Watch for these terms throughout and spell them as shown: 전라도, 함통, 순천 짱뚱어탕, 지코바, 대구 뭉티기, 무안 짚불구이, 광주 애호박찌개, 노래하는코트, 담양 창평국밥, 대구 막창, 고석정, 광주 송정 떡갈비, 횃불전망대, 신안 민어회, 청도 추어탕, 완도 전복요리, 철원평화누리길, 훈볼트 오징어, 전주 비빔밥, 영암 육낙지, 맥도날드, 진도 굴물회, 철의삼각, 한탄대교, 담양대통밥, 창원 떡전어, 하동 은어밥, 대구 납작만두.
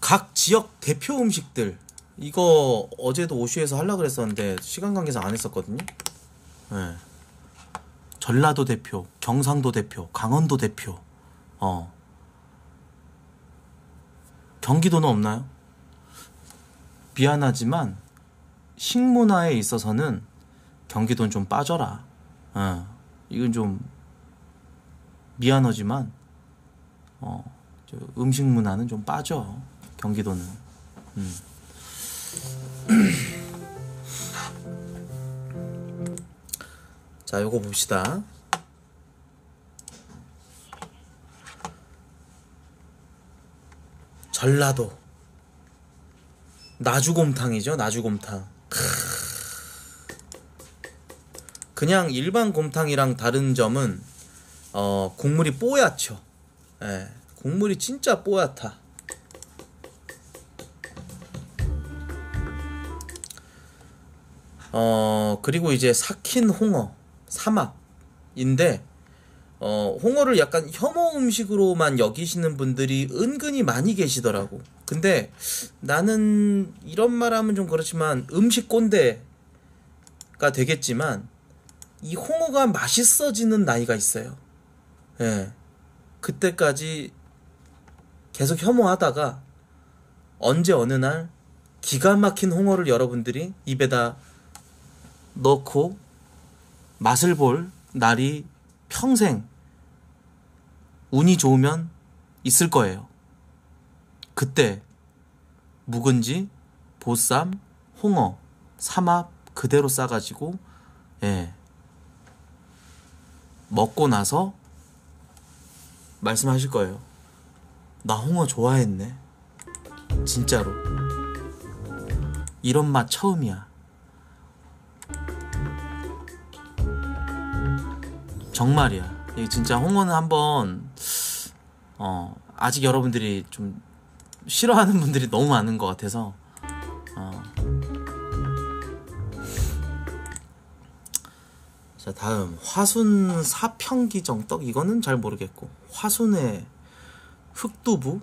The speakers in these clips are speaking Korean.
각 지역 대표 음식들 이거 어제도 오슈에서 하려고 그랬었는데 시간 관계상 안 했었거든요. 네. 전라도 대표, 경상도 대표, 강원도 대표, 경기도는 없나요? 미안하지만 식문화에 있어서는 경기도는 좀 빠져라. 이건 좀 미안하지만 음식 문화는 좀 빠져. 경기도는. 자, 요거 봅시다. 전라도 나주곰탕이죠. 나주곰탕. 그냥 일반 곰탕이랑 다른 점은 국물이 뽀얗죠. 예, 국물이 진짜 뽀얗다. 그리고 이제 삭힌 홍어, 삼합인데 홍어를 약간 혐오 음식으로만 여기시는 분들이 은근히 많이 계시더라고. 근데 나는 이런 말 하면 좀 그렇지만 음식 꼰대가 되겠지만 이 홍어가 맛있어지는 나이가 있어요. 예. 그때까지 계속 혐오하다가 언제 어느 날 기가 막힌 홍어를 여러분들이 입에다 넣고 맛을 볼 날이 평생 운이 좋으면 있을 거예요. 그때 묵은지, 보쌈, 홍어, 삼합 그대로 싸가지고 예, 먹고 나서 말씀하실 거예요. 나 홍어 좋아했네. 진짜로. 이런 맛 처음이야. 정말이야. 진짜 홍어는 한번 아직 여러분들이 좀 싫어하는 분들이 너무 많은 것 같아서 자, 다음 화순 사평기정 떡 이거는 잘 모르겠고 화순의 흑두부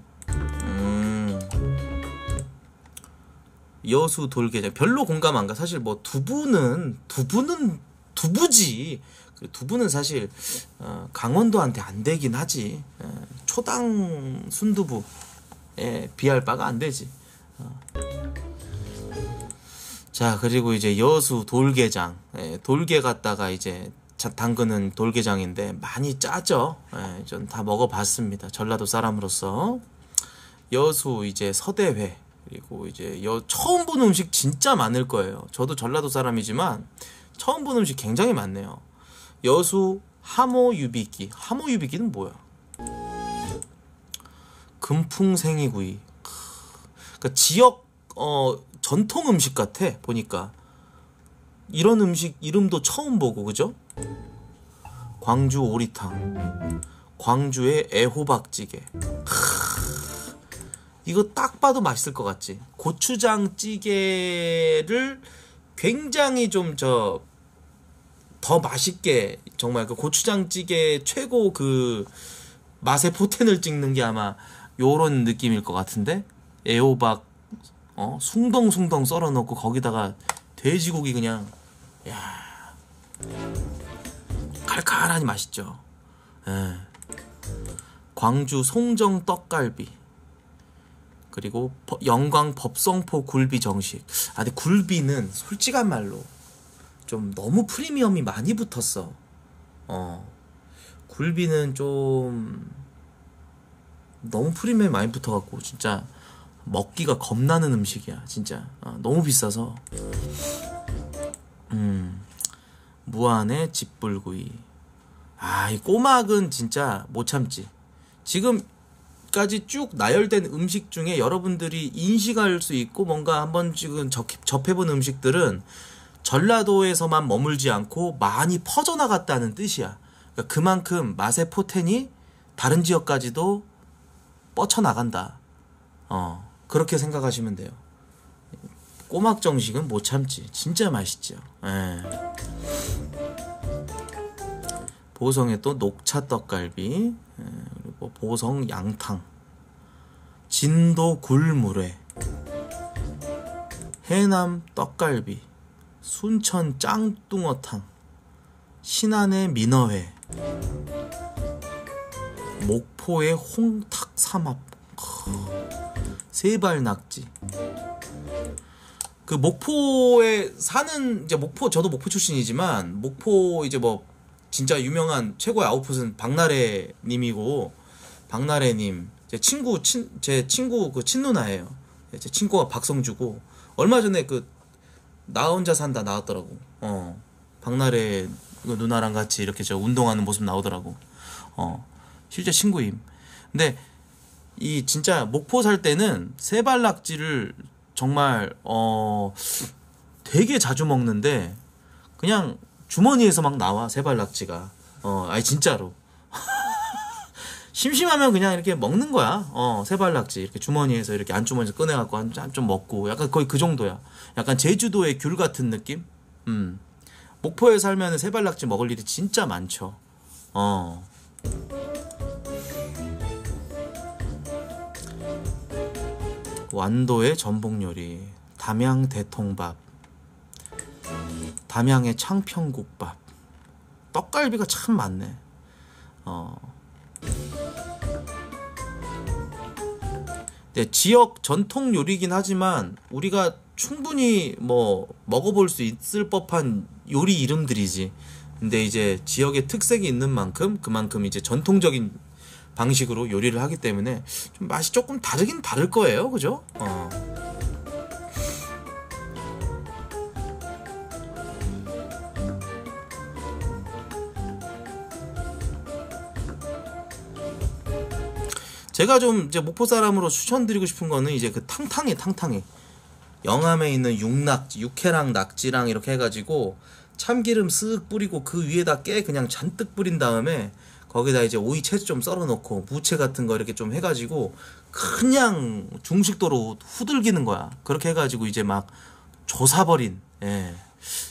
여수 돌게장 별로 공감 안 가. 사실 뭐 두부는 두부지. 두부는 사실 강원도한테 안 되긴 하지. 초당 순두부에 비할 바가 안 되지. 자, 그리고 이제 여수 돌게장. 돌게 갔다가 이제 담그는 돌게장인데 많이 짜죠. 전 다 먹어봤습니다. 전라도 사람으로서. 여수 이제 서대회. 그리고 이제 처음 본 음식 진짜 많을 거예요. 저도 전라도 사람이지만 처음 본 음식 굉장히 많네요. 여수 하모유비기. 하모유비기는 뭐야? 금풍생이구이. 그러니까 지역 전통 음식 같아 보니까. 이런 음식 이름도 처음 보고 그죠? 광주오리탕, 광주의 애호박찌개. 이거 딱 봐도 맛있을 것 같지? 고추장찌개를 굉장히 좀 더 맛있게 정말 그 고추장찌개 최고 그 맛의 포텐을 찍는 게 아마 요런 느낌일 것 같은데 애호박 숭덩숭덩 썰어 넣고 거기다가 돼지고기 그냥 야 칼칼하니 맛있죠. 예. 광주 송정 떡갈비 그리고 영광 법성포 굴비 정식. 아 근데 굴비는 솔직한 말로 좀 너무 프리미엄이 많이 붙었어. 굴비는 좀 너무 프리미엄이 많이 붙어갖고 진짜 먹기가 겁나는 음식이야 진짜. 너무 비싸서. 무안의 짚불구이. 아, 이 꼬막은 진짜 못 참지. 지금까지 쭉 나열된 음식 중에 여러분들이 인식할 수 있고 뭔가 한번 지금 접해본 음식들은 전라도에서만 머물지 않고 많이 퍼져나갔다는 뜻이야. 그러니까 그만큼 맛의 포텐이 다른 지역까지도 뻗쳐나간다. 그렇게 생각하시면 돼요. 꼬막 정식은 못 참지. 진짜 맛있죠. 예. 보성에 또 녹차 떡갈비, 그리고 보성 양탕, 진도 굴물회, 해남 떡갈비, 순천 짱뚱어탕, 신안의 민어회, 목포의 홍탁삼합, 세발낙지. 그 목포에 사는, 이제 목포, 저도 목포 출신이지만 목포 이제 뭐 진짜 유명한 최고의 아웃풋은 박나래 님이고, 박나래 님 제 친구 그 친누나예요. 제 친구가 박성주고, 얼마 전에 그 나 혼자 산다 나왔더라고. 박나래 누나랑 같이 이렇게 저 운동하는 모습 나오더라고. 실제 친구임. 근데 이 진짜 목포 살 때는 세발낙지를 정말 되게 자주 먹는데, 그냥 주머니에서 막 나와, 세발낙지가. 아니 진짜로. 심심하면 그냥 이렇게 먹는 거야. 세발낙지 이렇게 주머니에서, 이렇게 안주머니에서 꺼내갖고 한 좀 먹고, 약간 거의 그 정도야. 약간 제주도의 귤 같은 느낌? 목포에 살면 세발낙지 먹을 일이 진짜 많죠. 완도의 전복요리, 담양대통밥, 담양의 창평국밥. 떡갈비가 참 많네. 네, 지역 전통 요리이긴 하지만 우리가 충분히 뭐 먹어볼 수 있을 법한 요리 이름들이지. 근데 이제 지역의 특색이 있는 만큼 그만큼 이제 전통적인 방식으로 요리를 하기 때문에 좀 맛이 조금 다르긴 다를 거예요, 그죠? 제가 좀 이제 목포 사람으로 추천드리고 싶은 거는 이제 그 탕탕이. 영암에 있는 육낙지, 육회랑 낙지랑 이렇게 해가지고 참기름 쓱 뿌리고 그 위에다 깨 그냥 잔뜩 뿌린 다음에 거기다 이제 오이채 좀 썰어 놓고 무채 같은 거 이렇게 좀 해가지고 그냥 중식도로 후들기는 거야. 그렇게 해가지고 이제 막 조사버린. 예.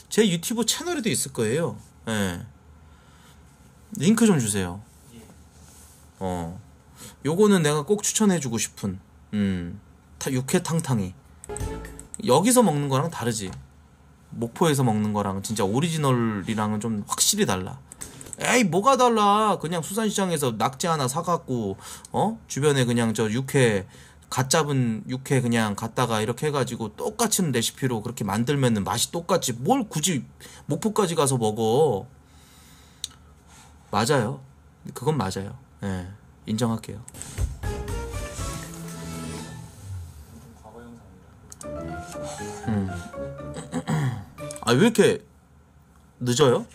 제 유튜브 채널에도 있을 거예요. 예. 링크 좀 주세요. 요거는 내가 꼭 추천해주고 싶은, 육회 탕탕이. 여기서 먹는 거랑 다르지. 목포에서 먹는 거랑 진짜 오리지널이랑은 좀 확실히 달라. 에이, 뭐가 달라. 그냥 수산시장에서 낙지 하나 사갖고, 주변에 그냥 저 육회, 갓 잡은 육회 그냥 갖다가 이렇게 해가지고 똑같은 레시피로 그렇게 만들면은 맛이 똑같지. 뭘 굳이 목포까지 가서 먹어. 맞아요. 그건 맞아요. 예. 인정할게요. 아, 왜 이렇게 늦어요?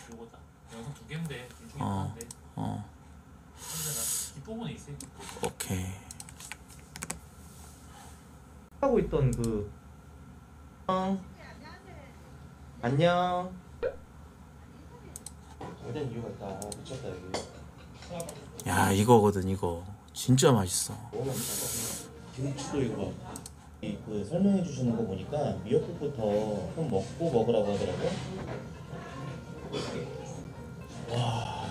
오케이. 하고 있던 그 안녕. 어떤 이유가 있다. 미쳤다 여기. 야, 이거거든, 이거. 진짜 맛있어. 김치도 이거 그 설명해 주시는 거 보니까 미역국부터 좀 먹고 먹으라고 하더라고. 와,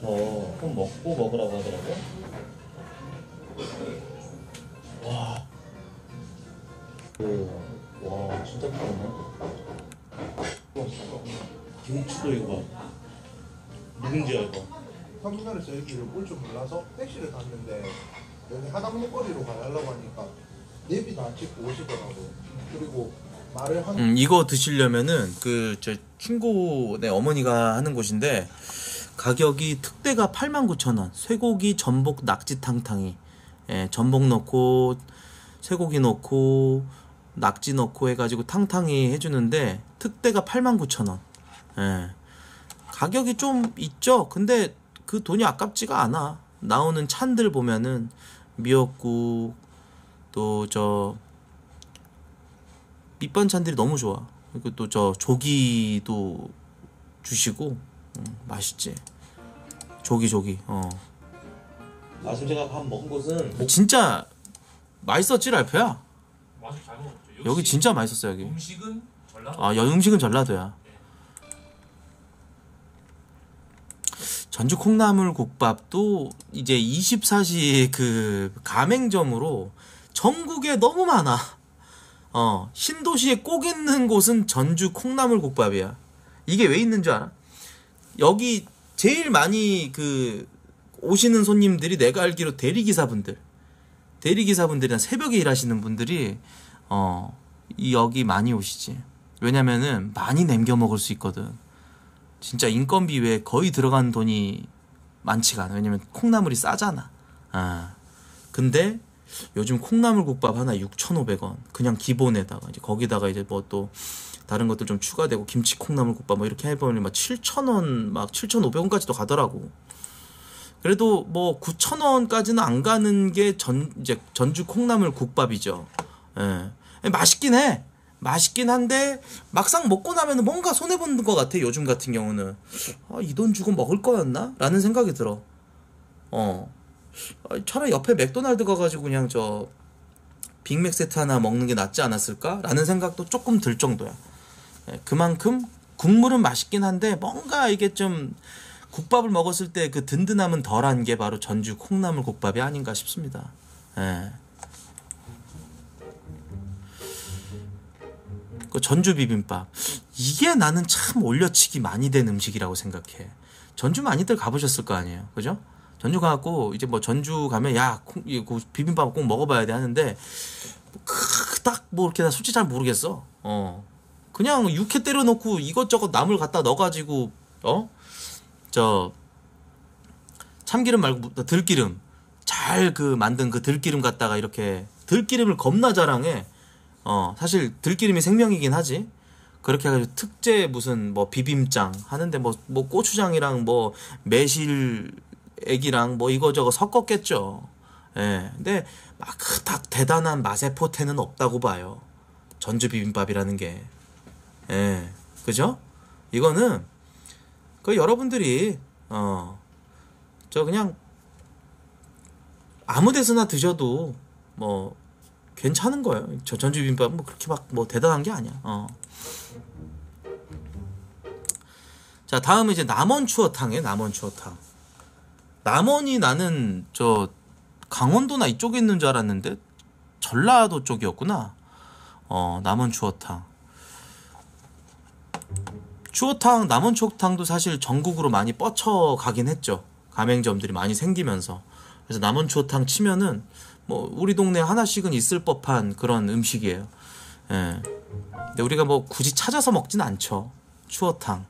좀 먹고 먹으라고 하더라고. 와, 와, 진짜 맛있네. 김치도 이거 누군지야 이거. 한국에서 여기를 올 줄 몰라서 택시를 탔는데 여기 하남로거리로 가려고 하니까 내비 다 찍고 오시더라고. 그리고 말을 한 이거 드시려면은 그 저 친구 네 어머니가 하는 곳인데 가격이 특대가 89,000원. 쇠고기 전복 낙지 탕탕이. 예, 전복 넣고 쇠고기 넣고 낙지 넣고 해가지고 탕탕이 해주는데 특대가 89,000원. 예, 가격이 좀 있죠. 근데 그 돈이 아깝지가 않아. 나오는 찬들 보면은 미역국 또 저 밑반찬들이 너무 좋아. 그리고 또 저 조기도 주시고. 맛있지. 조기. 사실 제가 밥 먹은 곳은 진짜 맛있었지, 랄프야. 맛있게 잘 먹었죠. 여기 진짜 맛있었어 여기. 음식은 전라도. 음식은 전라도야. 전주 콩나물국밥도 이제 24시 그 가맹점으로 전국에 너무 많아. 신도시에 꼭 있는 곳은 전주 콩나물국밥이야. 이게 왜 있는 줄 알아? 여기 제일 많이 그 오시는 손님들이 내가 알기로 대리기사분들이나 새벽에 일하시는 분들이 여기 많이 오시지. 왜냐면은 많이 남겨 먹을 수 있거든. 진짜 인건비 외에 거의 들어간 돈이 많지가 않아. 왜냐면 콩나물이 싸잖아. 근데 요즘 콩나물국밥 하나 6,500원 그냥 기본에다가 이제 거기다가 이제 뭐 또 다른 것들 좀 추가되고 김치 콩나물국밥 뭐 이렇게 해보면 막 7,000원 막 7,500원까지도 가더라고. 그래도 뭐 9,000원까지는 안 가는 게 이제 전주 콩나물국밥이죠. 예. 맛있긴 해. 맛있긴 한데 막상 먹고 나면 뭔가 손해보는 것 같아. 요즘 같은 경우는 이 돈 주고 먹을 거였나? 라는 생각이 들어. 차라리 옆에 맥도날드 가가지고 그냥 저 빅맥 세트 하나 먹는 게 낫지 않았을까? 라는 생각도 조금 들 정도야. 예, 그만큼 국물은 맛있긴 한데 뭔가 이게 좀 국밥을 먹었을 때 그 든든함은 덜한 게 바로 전주 콩나물국밥이 아닌가 싶습니다. 예. 그 전주 비빔밥, 이게 나는 참 올려치기 많이 된 음식이라고 생각해. 전주 많이들 가보셨을 거 아니에요, 그죠? 전주 가갖고 이제 뭐 전주 가면 야 비빔밥 꼭 먹어봐야 돼 하는데 딱 뭐 이렇게 나 솔직히 잘 모르겠어. 그냥 육회 때려놓고 이것저것 나물 갖다 넣어가지고 저 참기름 말고 들기름 잘 그 만든 그 들기름 갖다가 이렇게 들기름을 겁나 자랑해. 사실 들기름이 생명이긴 하지. 그렇게 해가지고 특제 무슨 뭐 비빔장 하는데 뭐 고추장이랑 뭐 매실액이랑 뭐 이거저거 섞었겠죠. 예. 근데 막 딱 대단한 맛의 포태는 없다고 봐요, 전주 비빔밥이라는 게. 예. 그죠? 이거는 그 여러분들이 저 그냥 아무 데서나 드셔도 뭐 괜찮은 거예요. 저 전주 비빔밥 뭐 그렇게 막 뭐 대단한 게 아니야. 자, 다음은 이제 남원 추어탕이에요. 남원 추어탕. 남원이 나는 저 강원도나 이쪽에 있는 줄 알았는데 전라도 쪽이었구나. 남원 추어탕. 남원 추어탕도 사실 전국으로 많이 뻗쳐가긴 했죠. 가맹점들이 많이 생기면서. 그래서 남원 추어탕 치면은 뭐 우리 동네 하나씩은 있을 법한 그런 음식이에요. 예. 근데 우리가 뭐 굳이 찾아서 먹진 않죠. 추어탕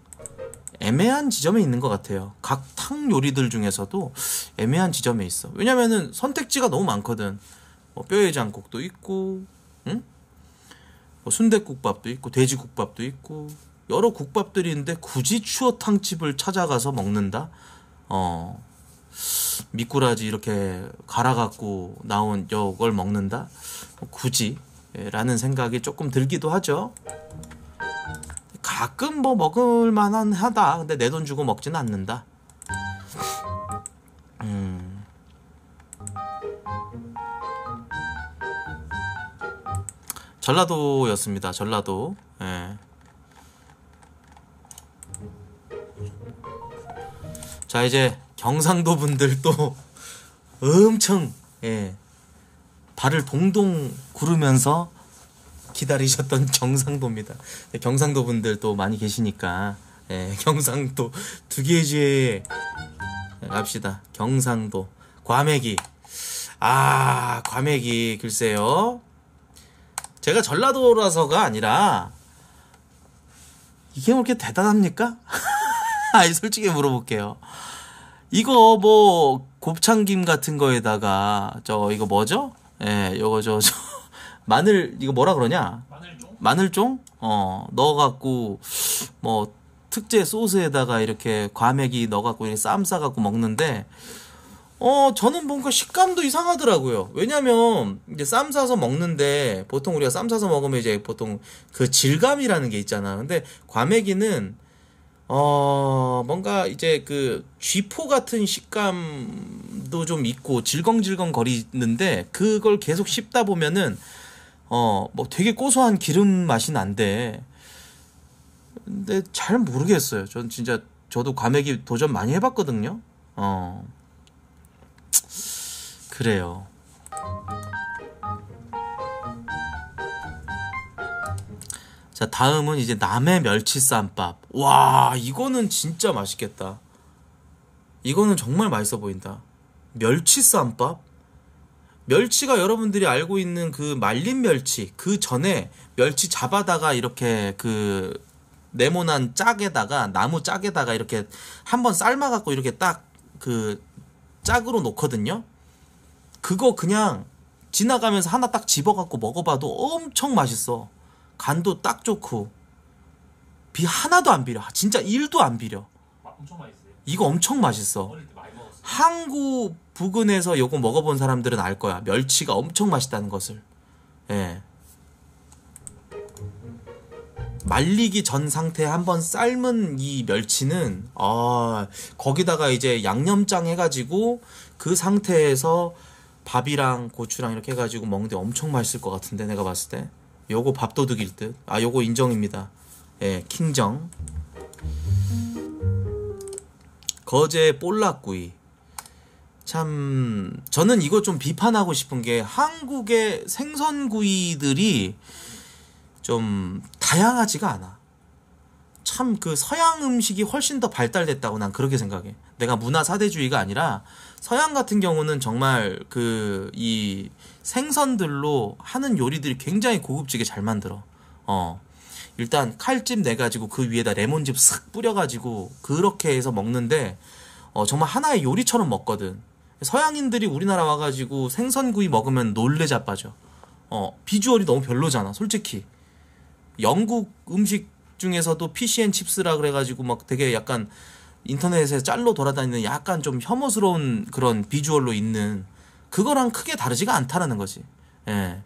애매한 지점에 있는 것 같아요. 각 탕 요리들 중에서도 애매한 지점에 있어. 왜냐면은 선택지가 너무 많거든. 뭐 뼈해장국도 있고, 뭐 순댓국밥도 있고, 돼지국밥도 있고, 여러 국밥들이 있는데 굳이 추어탕집을 찾아가서 먹는다? 미꾸라지 이렇게 갈아갖고 나온 이걸 먹는다? 굳이? 라는 생각이 조금 들기도 하죠. 가끔 뭐 먹을만한 하다. 근데 내 돈 주고 먹진 않는다. 전라도였습니다. 전라도. 예. 자, 이제 경상도 분들도 엄청, 예, 발을 동동 구르면서 기다리셨던 경상도입니다. 경상도 분들도 많이 계시니까, 예, 경상도 두 개지에 갑시다. 경상도 과메기. 과메기 글쎄요, 제가 전라도라서가 아니라 이게 그렇게 대단합니까? 솔직히 물어볼게요. 이거 뭐 곱창김 같은 거에다가 저 이거 뭐죠? 예, 이거 저 마늘, 이거 뭐라 그러냐? 마늘종? 넣어갖고 뭐 특제 소스에다가 이렇게 과메기 넣어갖고 이렇게 쌈 싸갖고 먹는데 저는 뭔가 식감도 이상하더라고요. 왜냐면 이제 쌈 싸서 먹는데 보통 우리가 쌈 싸서 먹으면 이제 보통 그 질감이라는 게 있잖아. 근데 과메기는 뭔가 이제 그 쥐포 같은 식감도 좀 있고 질겅질겅 거리는데 그걸 계속 씹다 보면은 뭐 되게 고소한 기름 맛이 난데, 근데 잘 모르겠어요. 전 진짜 저도 과메기 도전 많이 해봤거든요. 그래요. 자, 다음은 이제 남해 멸치 쌈밥. 와, 이거는 진짜 맛있겠다. 이거는 정말 맛있어 보인다. 멸치 쌈밥? 멸치가 여러분들이 알고 있는 그 말린 멸치, 그 전에 멸치 잡아다가 이렇게 그 네모난 짝에다가, 나무 짝에다가 이렇게 한번 삶아갖고 이렇게 딱 그 짝으로 놓거든요. 그거 그냥 지나가면서 하나 딱 집어갖고 먹어봐도 엄청 맛있어. 간도 딱 좋고 비 하나도 안 비려. 진짜 1도 안 비려. 엄청 맛있어요. 이거 엄청 맛있어. 항구 부근에서 이거 먹어본 사람들은 알 거야. 멸치가 엄청 맛있다는 것을. 예. 말리기 전 상태에 한번 삶은 이 멸치는, 거기다가 이제 양념장 해가지고 그 상태에서 밥이랑 고추랑 이렇게 해가지고 먹는데 엄청 맛있을 것 같은데, 내가 봤을 때. 요거 밥도둑일 듯. 아, 요거 인정입니다. 예, 킹정. 거제 볼락구이. 참, 저는 이거 좀 비판하고 싶은 게, 한국의 생선구이들이 좀 다양하지가 않아. 참, 그 서양 음식이 훨씬 더 발달됐다고 난 그렇게 생각해. 내가 문화 사대주의가 아니라, 서양 같은 경우는 정말 그 이 생선들로 하는 요리들이 굉장히 고급지게 잘 만들어. 일단 칼집 내가지고 그 위에다 레몬즙 싹 뿌려가지고 그렇게 해서 먹는데, 정말 하나의 요리처럼 먹거든. 서양인들이 우리나라 와가지고 생선구이 먹으면 놀래 자빠져. 비주얼이 너무 별로잖아, 솔직히. 영국 음식 중에서도 피시앤칩스라 그래가지고 막 되게 약간 인터넷에 짤로 돌아다니는 약간 좀 혐오스러운 그런 비주얼로 있는 그거랑 크게 다르지가 않다라는 거지. 예.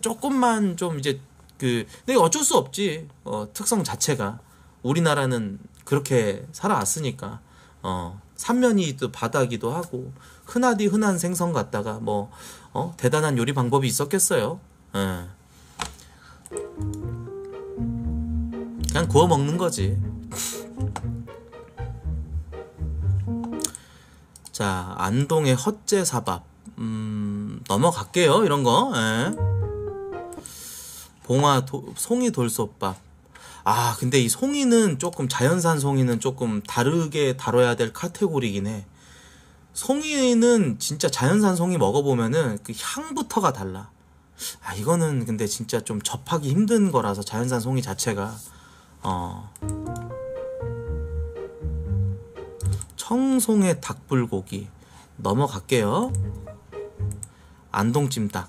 조금만 좀 이제 그, 근데 어쩔 수 없지. 특성 자체가. 우리나라는 그렇게 살아왔으니까. 삼면이 또 바다기도 하고, 흔하디 흔한 생선 같다가 뭐, 대단한 요리 방법이 있었겠어요. 예. 그냥 구워 먹는 거지. 자, 안동의 헛제사밥. 넘어갈게요, 이런 거. 예. 봉화 송이돌솥밥. 아, 근데 이 송이는 조금, 자연산 송이는 조금 다르게 다뤄야 될 카테고리긴 해. 송이는 진짜 자연산 송이 먹어보면은 그 향부터가 달라. 아, 이거는 근데 진짜 좀 접하기 힘든 거라서, 자연산 송이 자체가. 청송의 닭불고기. 넘어갈게요. 안동 찜닭.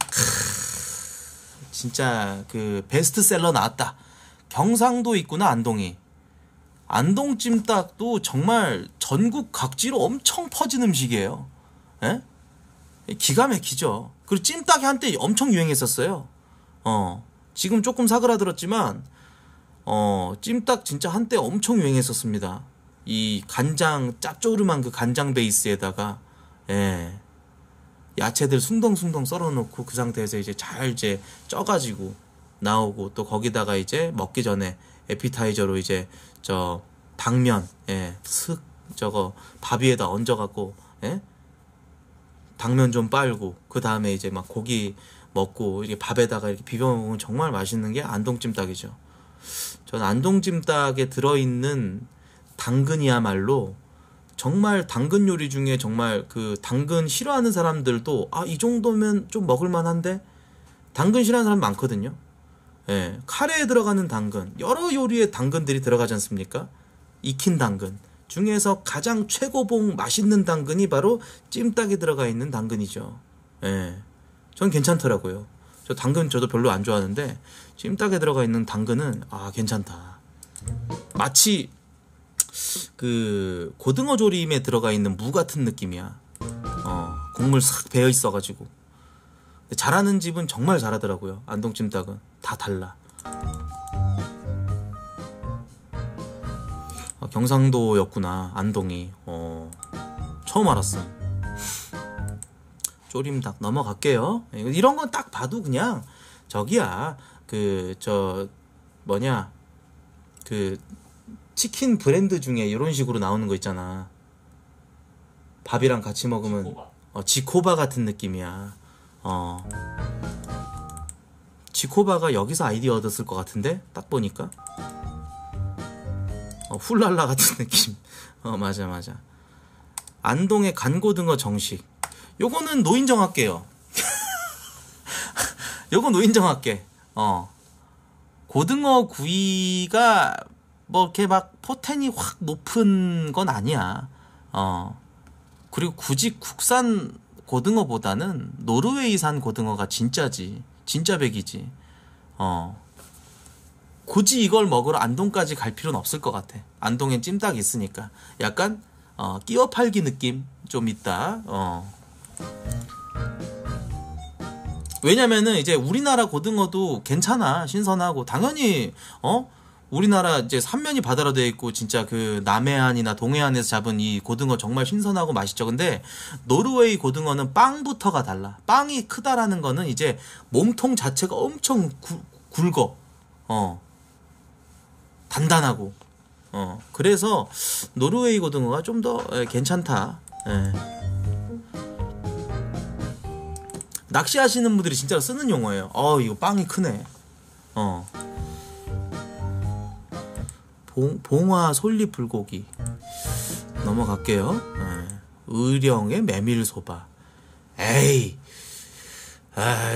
진짜 그 베스트셀러 나왔다. 경상도 있구나, 안동이. 안동 찜닭도 정말 전국 각지로 엄청 퍼진 음식이에요. 예? 기가 막히죠. 그리고 찜닭이 한때 엄청 유행했었어요. 지금 조금 사그라들었지만, 찜닭 진짜 한때 엄청 유행했었습니다. 이 간장, 짭조름한 그 간장 베이스에다가, 예, 야채들 숭덩숭덩 썰어놓고 그 상태에서 이제 잘 이제 쪄가지고 나오고, 또 거기다가 이제 먹기 전에 에피타이저로 이제 저 당면, 예, 슥 저거 밥 위에다 얹어갖고, 예, 당면 좀 빨고 그 다음에 이제 막 고기 먹고 이렇게 밥에다가 이렇게 비벼 먹으면 정말 맛있는 게 안동찜닭이죠. 전 안동찜닭에 들어있는 당근이야말로 정말 당근 요리 중에 정말 그 당근 싫어하는 사람들도, 아, 이 정도면 좀 먹을만한데, 당근 싫어하는 사람 많거든요. 예, 카레에 들어가는 당근, 여러 요리에 당근들이 들어가지 않습니까? 익힌 당근 중에서 가장 최고봉 맛있는 당근이 바로 찜닭에 들어가 있는 당근이죠. 예, 전 괜찮더라고요. 저 당근 저도 별로 안 좋아하는데 찜닭에 들어가 있는 당근은, 아, 괜찮다. 마치 그 고등어 조림에 들어가 있는 무 같은 느낌이야. 국물 싹 배어 있어가지고. 근데 잘하는 집은 정말 잘하더라고요. 안동찜닭은 다 달라. 경상도였구나, 안동이. 처음 알았어. 조림닭 넘어갈게요. 이런 건 딱 봐도 그냥 저기야, 그 저 뭐냐, 그 치킨 브랜드 중에 이런 식으로 나오는 거 있잖아. 밥이랑 같이 먹으면 지코바, 지코바 같은 느낌이야. 지코바가 여기서 아이디어 얻었을 것 같은데? 딱 보니까 훌랄라 같은 느낌. 맞아 맞아. 안동의 간고등어 정식, 요거는 노인정할게요. 요거 노인정할게. 고등어 구이가 뭐 이렇게 막 포텐이 확 높은 건 아니야. 그리고 굳이 국산 고등어보다는 노르웨이산 고등어가 진짜지, 진짜 백이지. 굳이 이걸 먹으러 안동까지 갈 필요는 없을 것 같아. 안동엔 찜닭이 있으니까 약간 끼어 팔기 느낌 좀 있다. 왜냐면은 이제 우리나라 고등어도 괜찮아, 신선하고. 당연히 우리나라 이제 삼면이 바다로 되어 있고 진짜 그 남해안이나 동해안에서 잡은 이 고등어 정말 신선하고 맛있죠. 근데 노르웨이 고등어는 빵부터가 달라. 빵이 크다라는 거는 이제 몸통 자체가 엄청 굵어. 단단하고. 그래서 노르웨이 고등어가 좀 더 괜찮다. 낚시하시는 분들이 진짜로 쓰는 용어예요. 이거 빵이 크네. 봉화 솔잎 불고기 넘어갈게요. 의령의 메밀 소바.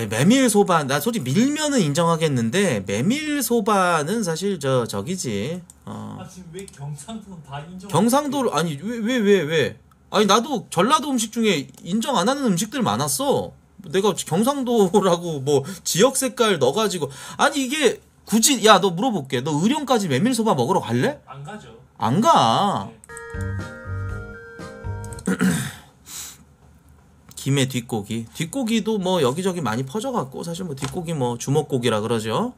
메밀 소바 나 솔직히 밀면은 인정하겠는데 메밀 소바는 사실 저기지. 지금 왜 경상도는 다 인정? 경상도를 아니 왜? 아니 나도 전라도 음식 중에 인정 안 하는 음식들 많았어. 내가 경상도라고 뭐 지역 색깔 넣어가지고. 아니 이게 굳이, 야, 너 물어볼게. 너 의령까지 메밀소바 먹으러 갈래? 안 가죠. 안 가. 네. 김에 뒷고기. 뒷고기도 뭐 여기저기 많이 퍼져갖고, 사실 뭐 뒷고기 뭐 주먹고기라 그러죠.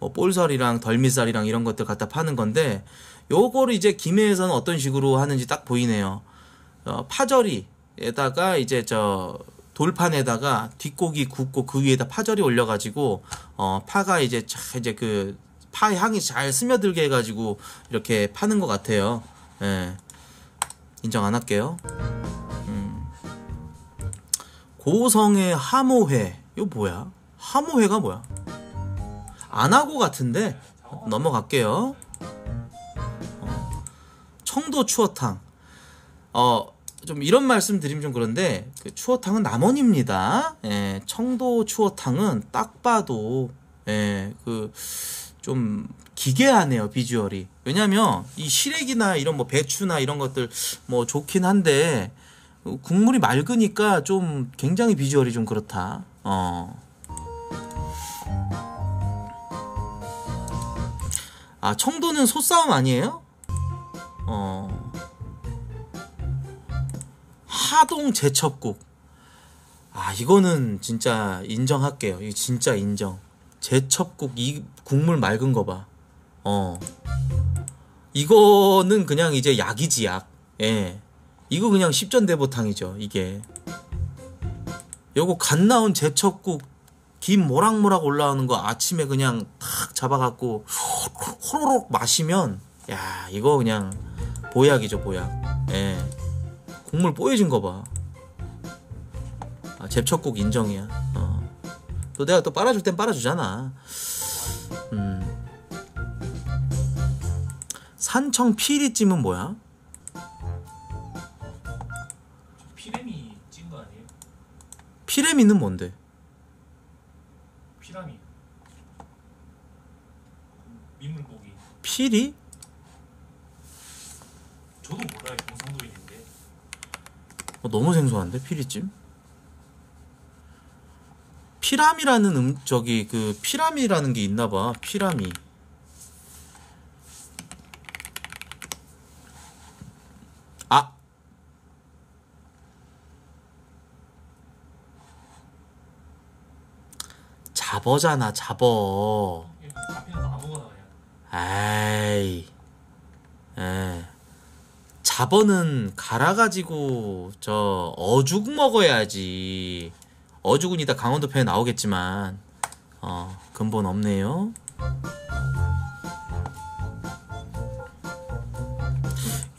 뭐 볼살이랑 덜미살이랑 이런 것들 갖다 파는 건데, 요거를 이제 김해에서는 어떤 식으로 하는지 딱 보이네요. 파절이에다가 이제 돌판에다가 뒷고기 굽고 그 위에다 파절이 올려가지고 파가 이제 그 파 향이 잘 스며들게 해가지고 이렇게 파는 것 같아요. 인정 안 할게요. 고성의 하모회. 이거 뭐야? 하모회가 뭐야? 안하고 같은데 넘어갈게요. 청도 추어탕. 좀 이런 말씀 드리면 좀 그런데 그 추어탕은 남원입니다. 청도 추어탕은 딱 봐도 그 좀 기괴하네요, 비주얼이. 왜냐면 이 시래기나 이런 뭐 배추나 이런 것들 뭐 좋긴 한데 국물이 맑으니까 좀 굉장히 비주얼이 좀 그렇다. 아, 청도는 소싸움 아니에요? 하동 제첩국. 이거는 진짜 인정할게요. 이거 진짜 인정. 제첩국, 이 국물 맑은 거 봐. 이거는 그냥 이제 약이지, 약. 이거 그냥 십전대보탕이죠, 이게. 요거 갓 나온 제첩국, 김 모락모락 올라오는 거 아침에 그냥 탁 잡아갖고 호로록 마시면, 야, 이거 그냥 보약이죠, 보약. 국물 뽀여진 거 봐. 제첩국 인정이야. 또 내가 또 빨아줄 땐 빨아주잖아. 산청 피리찜은 뭐야? 피레미 찐 거 아니에요? 피레미는 뭔데? 피라미. 민물고기. 피리? 저도 몰라요. 너무 생소한데, 피리찜? 피라미라는 피라미라는 게 있나봐. 피라미. 잡어잖아, 잡어. 잡어는 갈아가지고 어죽 먹어야지. 어죽은 이따 강원도 편에 나오겠지만 근본 없네요.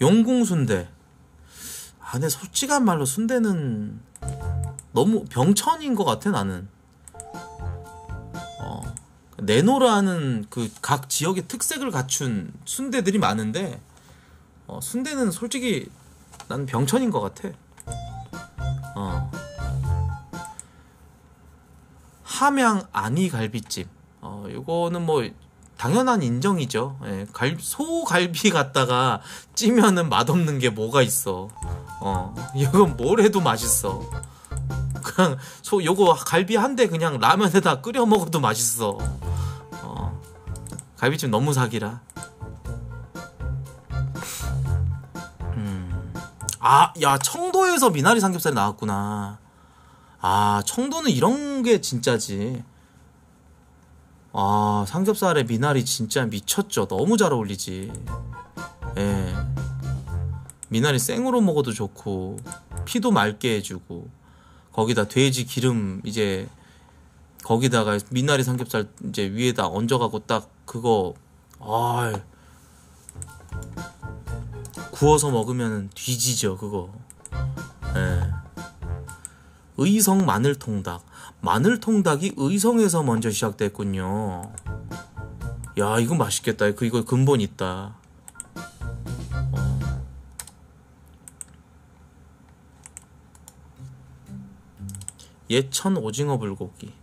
영궁순대. 아 근데 솔직한 말로 순대는 너무 병천인 것 같아 나는. 내노라는 그 각 지역의 특색을 갖춘 순대들이 많은데 순대는 솔직히 난 병천인 것 같아. 함양 아니갈비집. 요거는 뭐 당연한 인정이죠. 예, 소갈비 갖다가 찌면은 맛없는 게 뭐가 있어. 이건 뭘 해도 맛있어. 그냥 요거 갈비 한 대 그냥 라면에다 끓여 먹어도 맛있어. 갈비찜 너무 사기라. 아, 야, 청도에서 미나리 삼겹살이 나왔구나. 아, 청도는 이런 게 진짜지. 아, 삼겹살에 미나리 진짜 미쳤죠. 너무 잘 어울리지. 예. 미나리 생으로 먹어도 좋고, 피도 맑게 해주고, 거기다 돼지 기름, 이제, 거기다가 미나리 삼겹살 이제 위에다 얹어가고 딱 그거, 아 구워서 먹으면 뒤지죠 그거. 예. 의성 마늘통닭. 마늘통닭이 의성에서 먼저 시작됐군요. 야 이거 맛있겠다. 이거 근본 있다. 예천 오징어 불고기.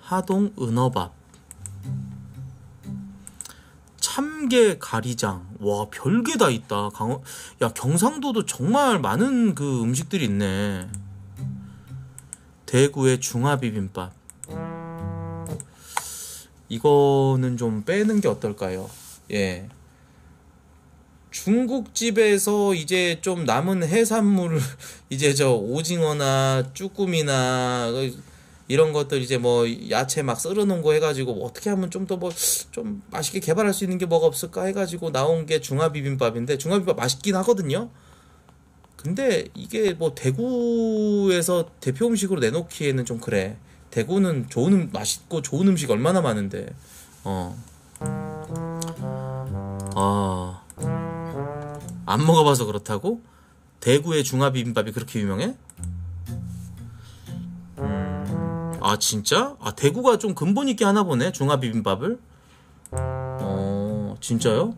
하동 은어밥. 참게 가리장. 와 별게 다 있다. 야 경상도도 정말 많은 그 음식들이 있네. 대구의 중화 비빔밥. 이거는 좀 빼는 게 어떨까요? 예. 중국집에서 이제 좀 남은 해산물을 이제 저 오징어나 쭈꾸미나 이런 것들 이제 뭐 야채 막 썰어놓은 거 해가지고 뭐 어떻게 하면 좀 더 뭐 좀 맛있게 개발할 수 있는 게 뭐가 없을까 해가지고 나온 게 중화비빔밥인데, 중화비빔밥 맛있긴 하거든요. 근데 이게 뭐 대구에서 대표 음식으로 내놓기에는 좀 그래. 대구는 좋은 맛있고 좋은 음식 얼마나 많은데. 안 먹어봐서 그렇다고? 대구의 중화비빔밥이 그렇게 유명해? 아 진짜? 아 대구가 좀 근본 있게 하나 보네 중화비빔밥을. 진짜요?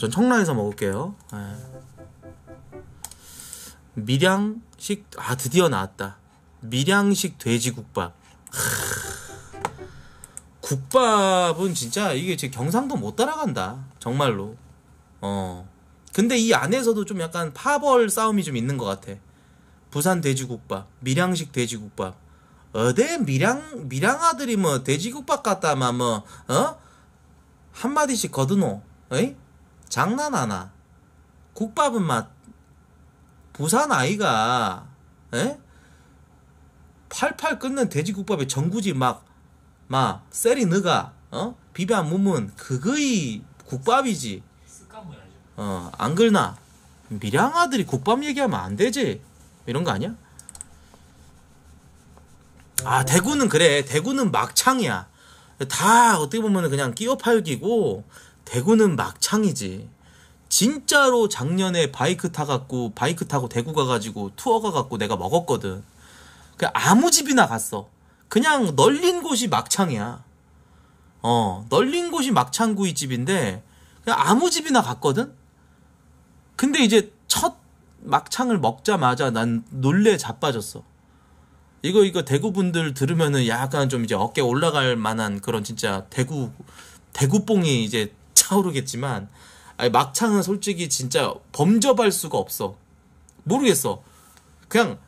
전 청라에서 먹을게요. 밀양식. 아 드디어 나왔다. 밀양식 돼지국밥. 국밥은 진짜 이게 제 경상도 못 따라간다 정말로. 근데 이 안에서도 좀 약간 파벌 싸움이 좀 있는 것 같아. 부산 돼지국밥, 밀양식 돼지국밥. 어데 밀양아들이 뭐 돼지국밥 같다만 뭐 한마디씩 거드노. 에이? 장난하나? 국밥은 맛 부산 아이가 에? 팔팔 끓는 돼지국밥에 전구지 막 쎄리 너가 비벼 무문 그거이 국밥이지. 안 글나? 밀양아들이 국밥 얘기하면 안 되지. 이런 거 아니야? 아 대구는 그래. 대구는 막창이야. 다 어떻게 보면은 그냥 끼어 팔기고 대구는 막창이지. 진짜로 작년에 바이크 타고 대구 가가지고 투어 가갖고 내가 먹었거든. 그냥 아무 집이나 갔어. 그냥 널린 곳이 막창이야. 널린 곳이 막창구이집인데 그냥 아무 집이나 갔거든. 근데 이제 첫 막창을 먹자마자 난 놀래 자빠졌어. 이거 대구분들 들으면은 약간 좀 이제 어깨 올라갈 만한 그런 진짜 대구뽕이 이제 차오르겠지만, 아니 막창은 솔직히 진짜 범접할 수가 없어. 모르겠어. 그냥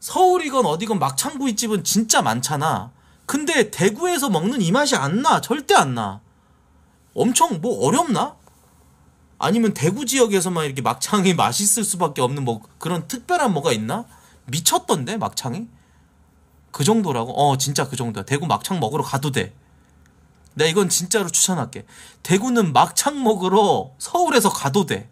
서울이건 어디건 막창구이집은 진짜 많잖아. 근데 대구에서 먹는 이 맛이 안 나. 절대 안 나. 엄청 뭐 어렵나? 아니면 대구 지역에서만 이렇게 막창이 맛있을 수밖에 없는 뭐 그런 특별한 뭐가 있나? 미쳤던데 막창이? 그 정도라고? 진짜 그 정도야. 대구 막창 먹으러 가도 돼. 내가 이건 진짜로 추천할게. 대구는 막창 먹으러 서울에서 가도 돼.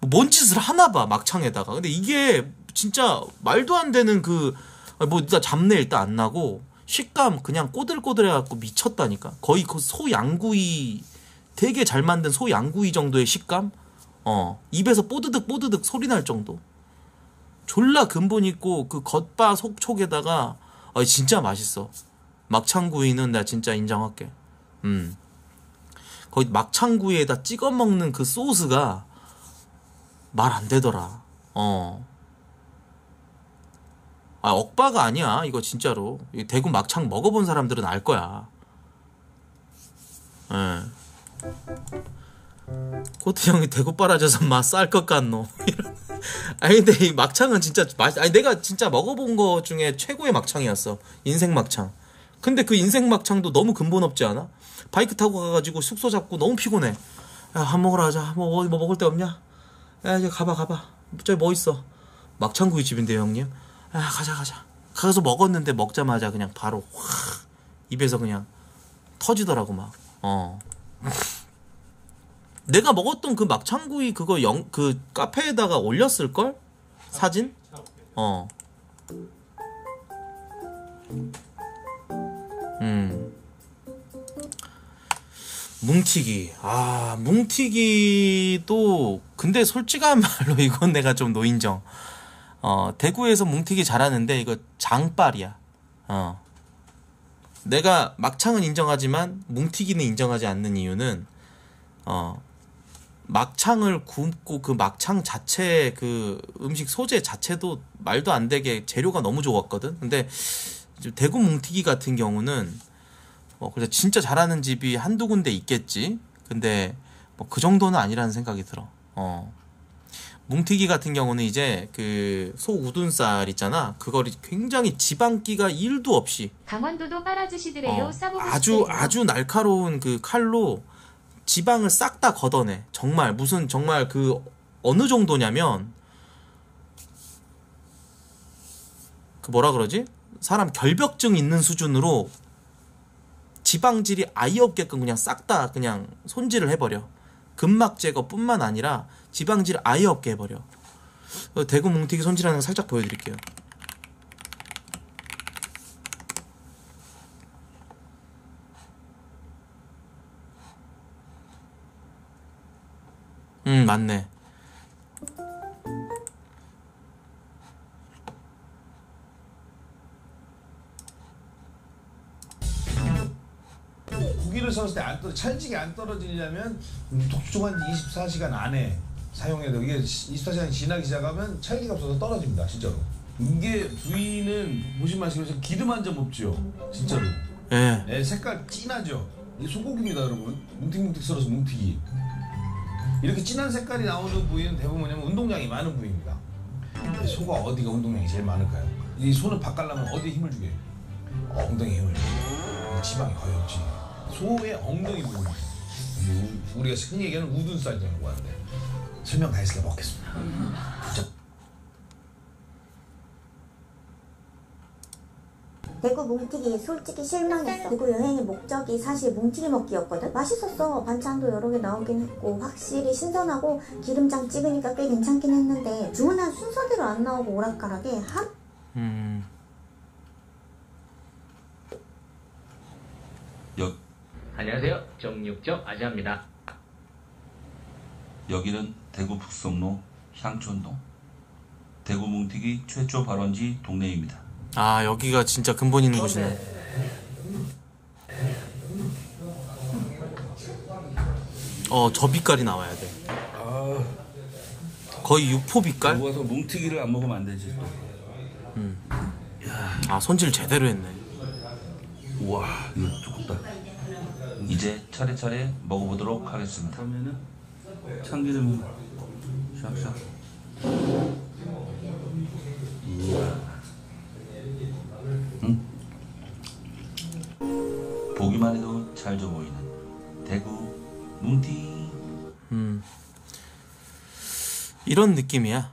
뭔 짓을 하나 봐 막창에다가. 근데 이게 진짜 말도 안 되는 그 뭐 일단 잡내 일단 안 나고 식감 그냥 꼬들꼬들해갖고 미쳤다니까. 거의 그 소양구이, 되게 잘 만든 소양구이 정도의 식감? 입에서 뽀드득 소리 날 정도. 졸라 근본 있고 그 겉바 속촉에다가 진짜 맛있어. 막창구이는 나 진짜 인정할게. 거기 막창구이에다 찍어 먹는 그 소스가 말 안 되더라. 아, 억바가 아니야. 이거 진짜로. 대구 막창 먹어본 사람들은 알 거야. 예. 코트 형이 대구 빨아져서 맛 쌀 것 같노. 아니, 근데 이 막창은 진짜 아니, 내가 진짜 먹어본 거 중에 최고의 막창이었어. 인생 막창. 근데 그 인생 막창도 너무 근본 없지 않아? 바이크 타고 가가지고 숙소 잡고 너무 피곤해. 야, 밥 먹으러 가자. 뭐 먹을 데 없냐? 야, 이제 가봐. 저기 뭐 있어? 막창구이 집인데요, 형님. 아, 가자. 가서 먹었는데 먹자마자 그냥 바로 확 입에서 그냥 터지더라고 막. 내가 먹었던 그 막창구이 그거 그 카페에다가 올렸을 걸? 사진? 뭉티기. 아, 뭉티기도 근데 솔직한 말로 이건 내가 좀 노인정. 대구에서 뭉티기 잘하는데 이거 장빨이야. 내가 막창은 인정하지만 뭉티기는 인정하지 않는 이유는 막창을 굽고 그 막창 자체 그 음식 소재 자체도 말도 안 되게 재료가 너무 좋았거든. 근데 대구 뭉티기 같은 경우는 그래서 진짜 잘하는 집이 한두 군데 있겠지. 근데 뭐 그 정도는 아니라는 생각이 들어. 뭉티기 같은 경우는 이제 그 소 우둔살 있잖아. 그걸 굉장히 지방기가 1도 없이 강원도도 빨아주시더래요. 아주 날카로운 그 칼로 지방을 싹 다 걷어내. 정말 무슨 정말 그 어느 정도냐면 그 뭐라 그러지? 사람 결벽증 있는 수준으로 지방질이 아예 없게끔 그냥 싹 다 그냥 손질을 해버려. 근막 제거뿐만 아니라 지방질 아예 없게 해버려. 대구 뭉티기 손질하는 거 살짝 보여드릴게요. 맞네. 고기를 썼을 때 찰지게 안 떨어지냐면 독촉한 24시간 안에 사용해야 돼요. 이게 24시간이 지나기 시작하면 찰기가 없어서 떨어집니다. 진짜로. 이게 부위는 보시면 아시겠지만 기름 한 점 없죠. 진짜로. 예. 네, 색깔 진하죠. 이게 소고기입니다, 여러분. 뭉틱뭉틱 썰어서 뭉티기. 이렇게 진한 색깔이 나오는 부위는 대부분 뭐냐면 운동량이 많은 부위입니다. 소가 어디가 운동량이 제일 많을까요? 이 소는 바깔라면 어디에 힘을 주게? 엉덩이에 힘을 주게. 지방이 거의 없지. 소의 엉덩이 부분. 우리가 흔히 얘기하는 우둔살이라는 거 같은데. 설명 다 했으니까 먹겠습니다. 대구 뭉티기 솔직히 실망했어. 대구 여행의 목적이 사실 뭉티기 먹기였거든. 맛있었어. 반찬도 여러 개 나오긴 했고 확실히 신선하고 기름장 찍으니까 꽤 괜찮긴 했는데 주문한 순서대로 안 나오고 오락가락에 한. 안녕하세요. 정육점 아재입니다. 여기는 대구 북성로 향촌동 대구 뭉티기 최초 발원지 동네입니다. 아, 여기가 진짜 근본 있는 곳이네. 저 빛깔이 나와야 돼. 거의 유포 빛깔? 누워서 뭉티기를 안 먹으면 안 되지 또. 아, 손질 제대로 했네. 우와, 이거 두껍다. 이제 차례차례 먹어보도록 하겠습니다. 그러면은 참기름 샥샥. 보기만 해도 잘 져보이는 대구 뭉티. 이런 느낌이야.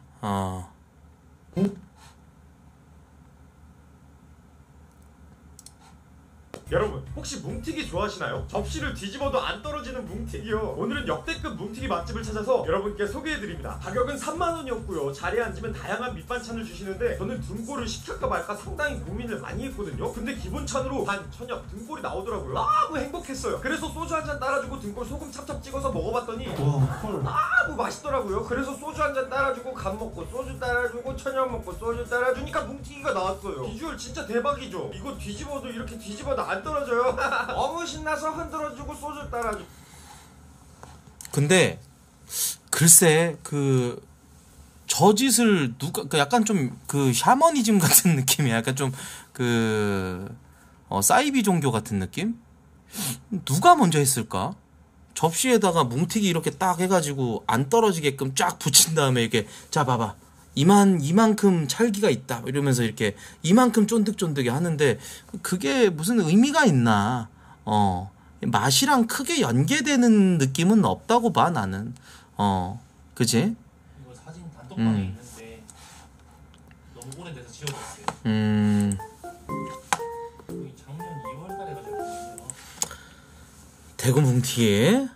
여러분 혹시 뭉티기 좋아하시나요? 접시를 뒤집어도 안 떨어지는 뭉티기요. 오늘은 역대급 뭉티기 맛집을 찾아서 여러분께 소개해드립니다. 가격은 3만원이었고요 자리에 앉으면 다양한 밑반찬을 주시는데 저는 등골을 시킬까 말까 상당히 고민을 많이 했거든요. 근데 기본찬으로 반, 천엽, 등골이 나오더라고요. 너무 행복했어요. 그래서 소주 한잔 따라주고 등골 소금 찹찹 찍어서 먹어봤더니 와, 너무 맛있더라고요. 그래서 소주 한잔 따라주고 간 먹고 소주 따라주고 천엽 먹고 소주 따라주니까 뭉티기가 나왔어요. 비주얼 진짜 대박이죠. 이거 뒤집어도 이렇게 뒤집어도 안 떨어져요. 너무 신나서 흔들어주고 소주 따라주고. 근데 글쎄 그 저짓을 누가 약간 좀 그 샤머니즘 같은 느낌이야. 약간 좀 그 사이비 종교 같은 느낌? 누가 먼저 했을까? 접시에다가 뭉티기 이렇게 딱 해가지고 안 떨어지게끔 쫙 붙인 다음에 이렇게 자 봐봐 이만큼 찰기가 있다 이러면서 이렇게 이만큼 쫀득쫀득이 하는데 그게 무슨 의미가 있나. 맛이랑 크게 연계되는 느낌은 없다고 봐 나는. 그지? 이거 사진 단톡방에 있는데 너무 오래돼서 지워졌어요. 작년 2월달에 가지고 대구 뭉티기.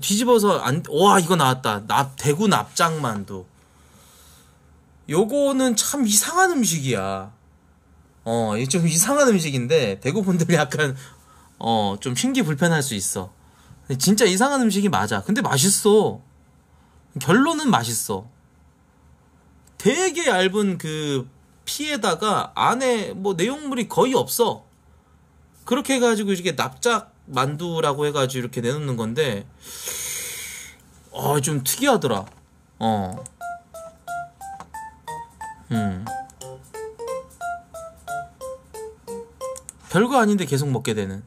뒤집어서 안, 와 이거 나왔다. 대구 납작만두. 요거는 참 이상한 음식이야. 이게 좀 이상한 음식인데 대구 분들이 약간 좀 신기 불편할 수 있어. 근데 진짜 이상한 음식이 맞아. 근데 맛있어. 결론은 맛있어. 되게 얇은 그 피에다가 안에 뭐 내용물이 거의 없어. 그렇게 해가지고 이렇게 납작 만두라고 해가지고 이렇게 내놓는 건데 좀 특이하더라. 별거 아닌데 계속 먹게 되는.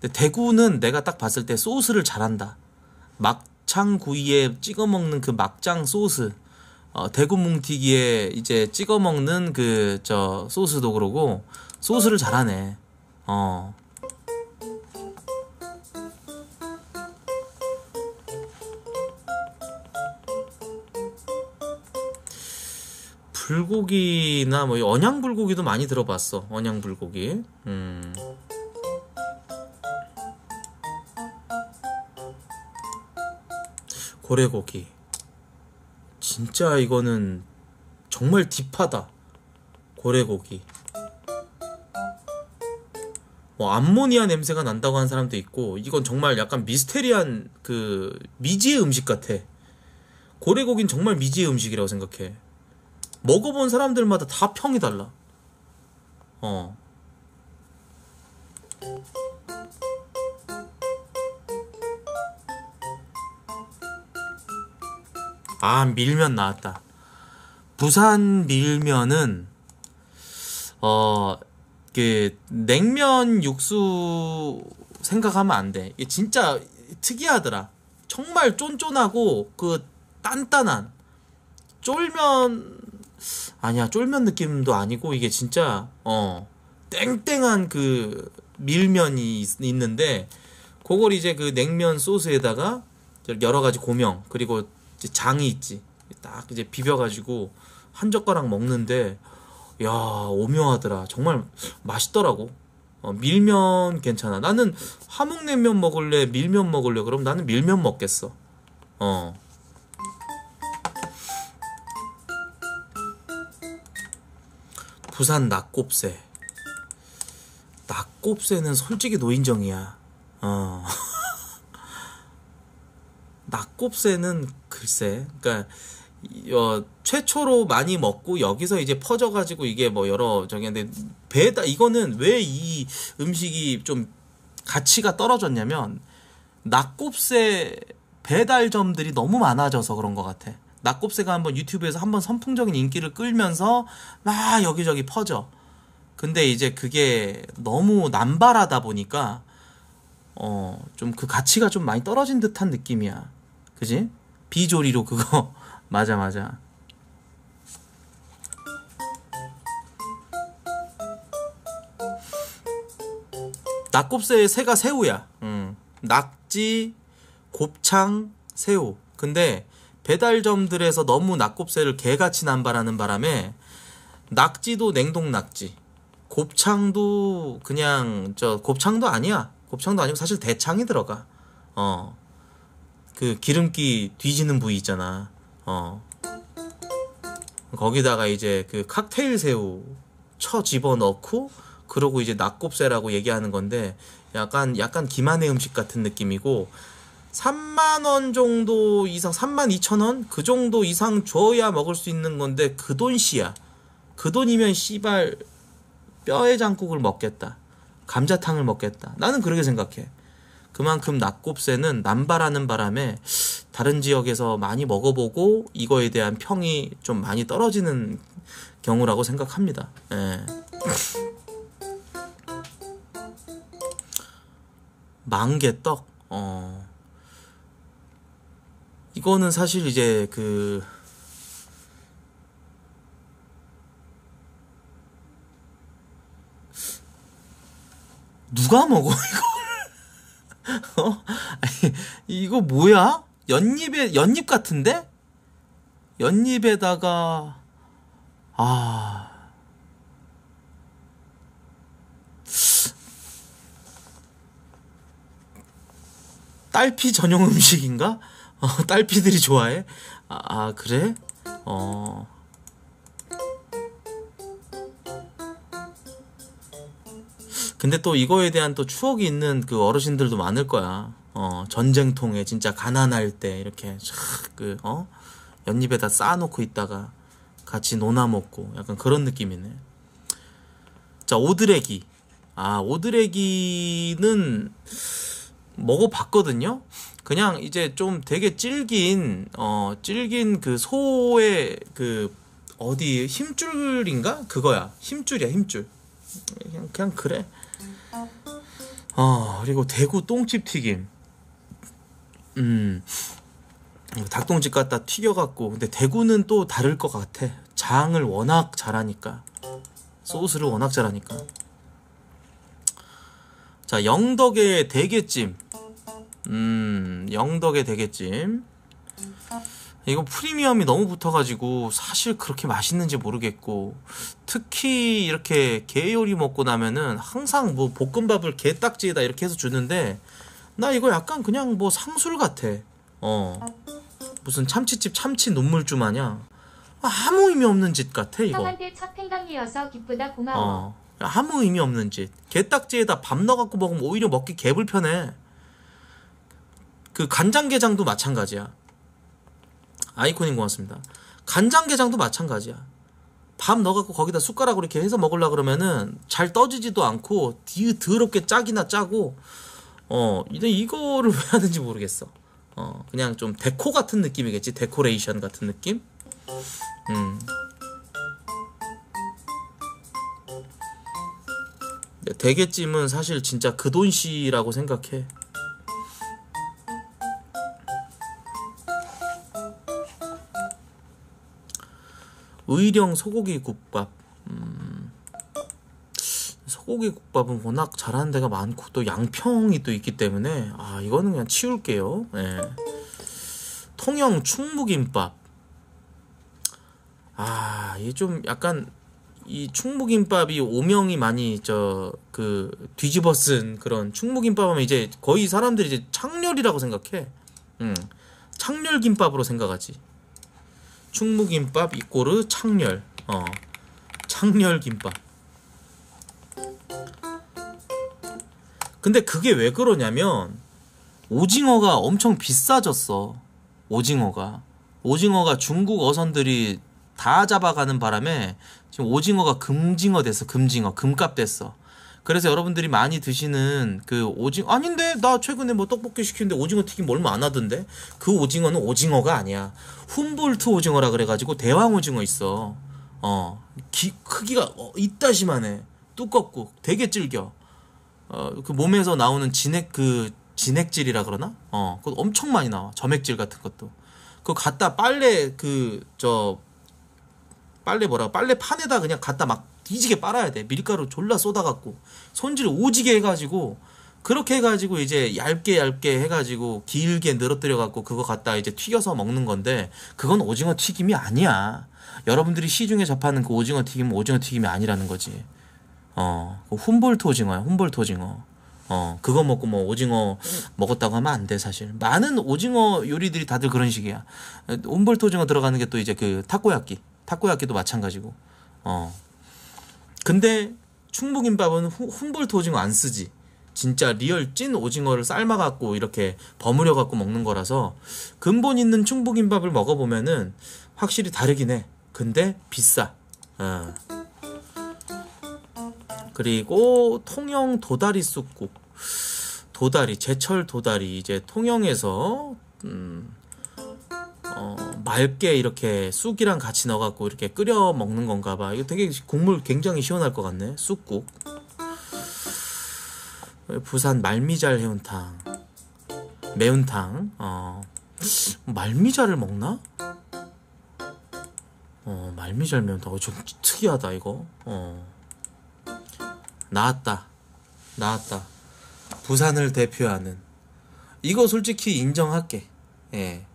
근데 대구는 내가 딱 봤을 때 소스를 잘한다. 막창 구이에 찍어 먹는 그 막장 소스, 대구 뭉티기에 이제 찍어 먹는 그 저 소스도 그러고 소스를 잘하네. 불고기나 뭐 언양 불고기도 많이 들어봤어. 언양 불고기. 고래고기. 진짜 이거는 정말 딥하다. 고래고기. 뭐 암모니아 냄새가 난다고 한 사람도 있고 이건 정말 약간 미스테리한 그 미지의 음식 같아. 고래고기는 정말 미지의 음식이라고 생각해. 먹어본 사람들마다 다 평이 달라. 밀면 나왔다. 부산 밀면은 그 냉면 육수 생각하면 안 돼. 이게 진짜 특이하더라. 정말 쫀쫀하고 그 단단한 쫄면 아니야, 쫄면 느낌도 아니고 이게 진짜 땡땡한 그 밀면이 있는데 그걸 이제 그 냉면 소스에다가 여러 가지 고명 그리고 이제 장이 있지. 딱 이제 비벼가지고 한 젓가락 먹는데 야 오묘하더라. 정말 맛있더라고. 밀면 괜찮아. 나는 함흥냉면 먹을래, 밀면 먹을래. 그럼 나는 밀면 먹겠어. 부산 낙곱새. 낙곱새는 솔직히 노인정이야. 낙곱새는 글쎄, 그러니까 최초로 많이 먹고 여기서 이제 퍼져가지고 이게 뭐 여러 저기인데 배에다 이거는 왜 이 음식이 좀 가치가 떨어졌냐면 낙곱새 배달점들이 너무 많아져서 그런 것 같아. 낙곱새가 한번 유튜브에서 한번 선풍적인 인기를 끌면서 막 여기저기 퍼져. 근데 이제 그게 너무 남발하다 보니까 좀 그 가치가 좀 많이 떨어진 듯한 느낌이야. 그지? 비조리로 그거 맞아 맞아. 낙곱새의 새가 새우야. 낙지, 곱창, 새우. 근데 배달점들에서 너무 낙곱새를 개같이 남발하는 바람에 낙지도 냉동 낙지, 곱창도 그냥 곱창도 아니야. 곱창도 아니고 사실 대창이 들어가. 그 기름기 뒤지는 부위 있잖아. 거기다가 이제 그 칵테일 새우 쳐 집어넣고 그러고 이제 낙곱새라고 얘기하는 건데 약간 기만의 음식 같은 느낌이고 3만원 정도 이상, 32,000원? 그 정도 이상 줘야 먹을 수 있는 건데 그 돈씨야. 그 돈이면 씨발 뼈에 장국을 먹겠다. 감자탕을 먹겠다. 나는 그렇게 생각해. 그만큼 낙곱새는 남발하는 바람에 다른 지역에서 많이 먹어보고 이거에 대한 평이 좀 많이 떨어지는 경우라고 생각합니다. 예. 망개떡? 이거는 사실 이제 그 누가 먹어 이거? 아니, 이거 뭐야? 연잎 같은데? 연잎에다가 딸피 전용 음식인가? 딸피들이 좋아해? 그래? 근데 또 이거에 대한 또 추억이 있는 그 어르신들도 많을 거야. 전쟁통에 진짜 가난할 때 이렇게 연잎에다 쌓아놓고 있다가 같이 노나 먹고 약간 그런 느낌이네. 자, 오드레기. 오드레기는 먹어봤거든요. 그냥 이제 좀 되게 질긴 그 소의 그 어디 힘줄인가? 그거야. 힘줄. 그냥 그래. 그리고 대구 똥집 튀김. 닭똥집 갖다 튀겨갖고. 근데 대구는 또 다를 것 같아. 장을 워낙 잘하니까. 소스를 워낙 잘하니까. 자, 영덕의 대게찜. 영덕의 대게찜. 이거 프리미엄이 너무 붙어가지고 사실 그렇게 맛있는지 모르겠고, 특히 이렇게 게 요리 먹고 나면은 항상 뭐 볶음밥을 게 딱지에다 이렇게 해서 주는데, 나 이거 약간 그냥 뭐 상술 같아. 무슨 참치집 참치 눈물주 마냥 아무 의미 없는 짓 같아. 이거 형한테 첫 팽당이어서 기쁘다 고마워. 아무 의미 없는 짓. 게 딱지에다 밥 넣어갖고 먹으면 오히려 먹기 개 불편해. 그 간장게장도 마찬가지야. 아이콘인 것 같습니다. 간장게장도 마찬가지야. 밥 넣어갖고 거기다 숟가락으로 이렇게 해서 먹으려고 그러면은 잘 떠지지도 않고 더럽게 짜기나 짜고. 근데 이거를 왜 하는지 모르겠어. 그냥 좀 데코 같은 느낌이겠지. 데코레이션 같은 느낌. 대게찜은 사실 진짜 그 돈씨라고 생각해. 의령 소고기 국밥. 소고기 국밥은 워낙 잘하는 데가 많고 또 양평이 또 있기 때문에 이거는 그냥 치울게요. 예. 통영 충무김밥. 이게 좀 약간 이 충무김밥이 오명이 많이 뒤집어 쓴 그런 충무김밥 하면 이제 거의 사람들이 이제 창렬이라고 생각해. 창렬김밥으로 생각하지. 충무김밥 이꼬르 창렬. 창렬김밥. 근데 그게 왜 그러냐면 오징어가 엄청 비싸졌어. 오징어가 중국 어선들이 다 잡아가는 바람에 지금 오징어가 금징어 됐어. 금값 됐어. 그래서 여러분들이 많이 드시는 그 오징어 아닌데, 나 최근에 뭐 떡볶이 시키는데 오징어 튀김 얼마 안 하던데. 그 오징어는 오징어가 아니야. 훔볼트 오징어라 그래가지고 대왕 오징어 있어. 크기가 이따시만해. 두껍고 되게 질겨. 그 몸에서 나오는 진액질이라 그러나? 그거 엄청 많이 나와. 점액질 같은 것도. 그거 갖다 빨래판에다 그냥 갖다 막 뒤지게 빨아야 돼. 밀가루 졸라 쏟아갖고 손질 오지게 해가지고 그렇게 해가지고 이제 얇게 해가지고 길게 늘어뜨려갖고 그거 갖다 이제 튀겨서 먹는 건데, 그건 오징어 튀김이 아니야. 여러분들이 시중에 접하는 그 오징어 튀김은 오징어 튀김이 아니라는 거지. 훈볼트 오징어야, 훈볼트 오징어. 그거 먹고 뭐 오징어 먹었다고 하면 안 돼, 사실. 많은 오징어 요리들이 다들 그런 식이야. 훈볼트 오징어 들어가는 게 또 이제 그 타코야끼도 마찬가지고. 근데 충무김밥은 훈볼트 오징어 안 쓰지. 진짜 리얼 찐 오징어를 삶아갖고 이렇게 버무려갖고 먹는 거라서 근본 있는 충북김밥을 먹어보면은 확실히 다르긴 해. 근데 비싸. 그리고 통영 도다리 쑥국. 도다리, 제철 도다리. 이제 통영에서 맑게 이렇게 쑥이랑 같이 넣어갖고 이렇게 끓여 먹는 건가 봐. 이거 되게 국물 굉장히 시원할 것 같네. 쑥국. 부산 말미잘 해운탕, 매운탕. 말미잘을 먹나? 말미잘 매운탕. 좀 특이하다 이거. 나왔다. 부산을 대표하는 이거 솔직히 인정할게. 예.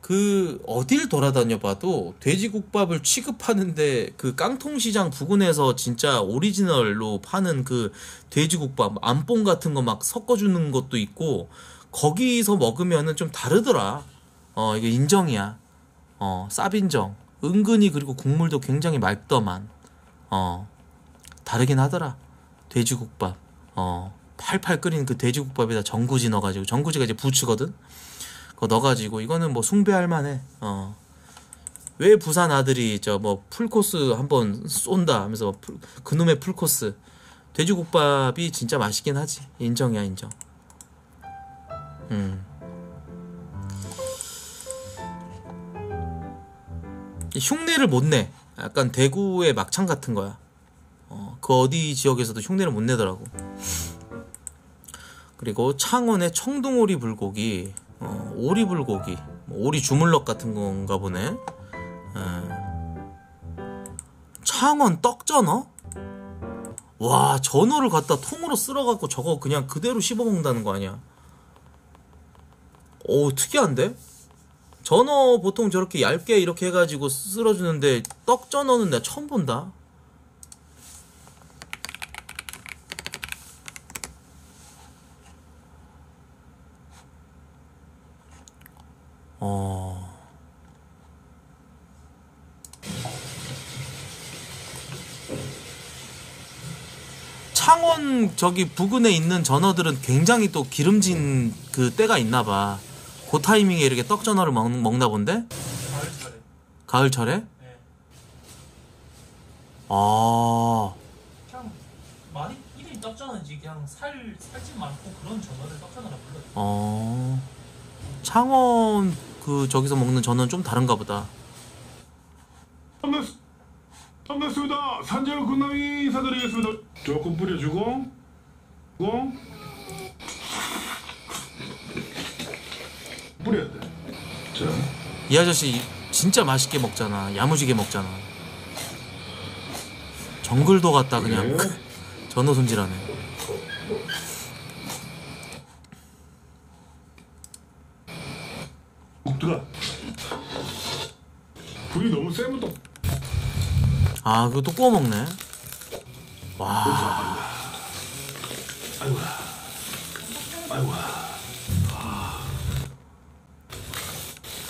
그 어딜 돌아다녀봐도 돼지국밥을 취급하는데 그 깡통시장 부근에서 진짜 오리지널로 파는 그 돼지국밥 안뽕 같은 거 막 섞어주는 것도 있고, 거기서 먹으면은 좀 다르더라. 이게 인정이야. 쌉인정. 은근히. 그리고 국물도 굉장히 맑더만. 다르긴 하더라. 돼지국밥. 팔팔 끓인 그 돼지국밥에다 전구지 넣어가지고, 전구지가 이제 부추거든. 넣어가지고 이거는 뭐 숭배할만해. 왜 부산 아들이 저 뭐 풀코스 한번 쏜다 하면서 그놈의 풀코스. 돼지국밥이 진짜 맛있긴 하지. 인정이야, 인정. 흉내를 못 내. 약간 대구의 막창 같은 거야. 그 어디 지역에서도 흉내를 못 내더라고. 그리고 창원의 청둥오리 불고기. 오리 불고기, 오리 주물럭 같은 건가 보네. 창원 떡전어? 와, 전어를 갖다 통으로 쓸어갖고 저거 그냥 그대로 씹어먹는다는 거 아니야? 오, 특이한데? 전어 보통 저렇게 얇게 이렇게 해가지고 쓸어주는데 떡전어는 내가 처음 본다. 창원 저기 부근에 있는 전어들은 굉장히 또 기름진 그 때가 있나봐. 그 타이밍에 이렇게 떡전어를 먹나 본데? 가을철에? 네. 그냥 많이 이름이 떡전어지. 그냥 살집 많고 그런 전어를 떡전어라 불러요. 창원 그 저기서 먹는 전어는 좀 다른가 보다. 반갑습니다. 산재로 군남이 인사드리겠습니다. 조금 뿌려주고, 뿌려야 돼. 자, 이 아저씨 진짜 맛있게 먹잖아. 야무지게 먹잖아. 정글도 같다 그냥. 네. 전어 손질하네. 국들아. 불이 너무 세면 또. 아, 그것도 구워 먹네. 와. 아이고.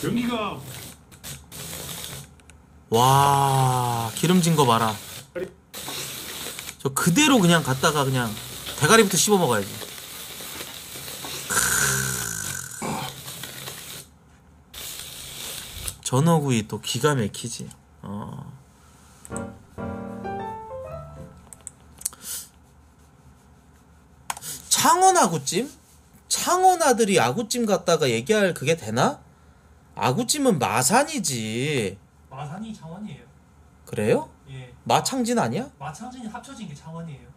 여기가. 와, 기름진 거 봐라. 저 그대로 그냥 갔다가 그냥 대가리부터 씹어 먹어야지. 전어구이 또 기가 막히지. 창원 아구찜? 창원 아들이 아구찜 갔다가 얘기할 그게 되나? 아구찜은 마산이지. 마산이 창원이에요. 그래요? 예. 마창진 아니야? 마창진이 합쳐진 게 창원이에요.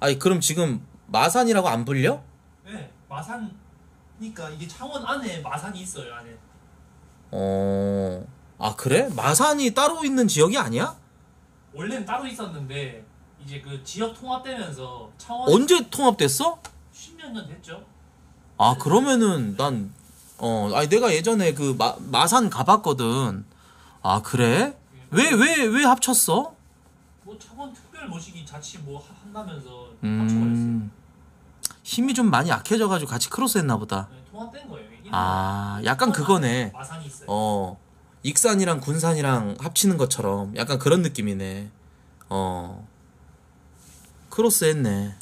아니 그럼 지금 마산이라고 안 불려? 네, 마산이니까 이게 창원 안에 마산이 있어요, 안에. 아 그래? 마산이 따로 있는 지역이 아니야? 원래는 따로 있었는데 이제 그 지역 통합되면서 창원 언제 통합됐어? 10년 전 됐죠. 아 그러면은 난 아니 내가 예전에 그 마산 가봤거든. 아 그래? 왜 합쳤어? 뭐 창원 특별 모시기 자칫 뭐 한다면서 합쳐버렸어요. 힘이 좀 많이 약해져가지고 같이 크로스했나 보다. 네, 통합된 거예요. 아 약간 그거네. 마산이 있어요. 익산이랑 군산이랑 합치는 것처럼 약간 그런 느낌이네. 크로스했네.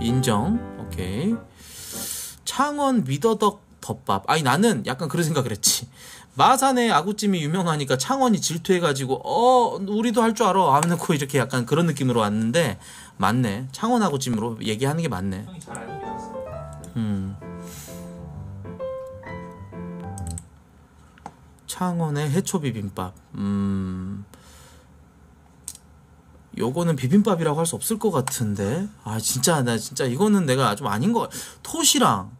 인정. 오케이. 창원 미더덕 덮밥. 아니 나는 약간 그런 생각을 했지. 마산의 아구찜이 유명하니까 창원이 질투해가지고 우리도 할 줄 알아 하면서 이렇게 약간 그런 느낌으로 왔는데 맞네. 창원 아구찜으로 얘기하는 게 맞네. 형이 잘 알고 계셨어요. 창원의 해초 비빔밥. 요거는 비빔밥이라고 할 수 없을 것 같은데. 아 진짜 나 진짜 이거는 내가 좀 아닌 거. 톳이랑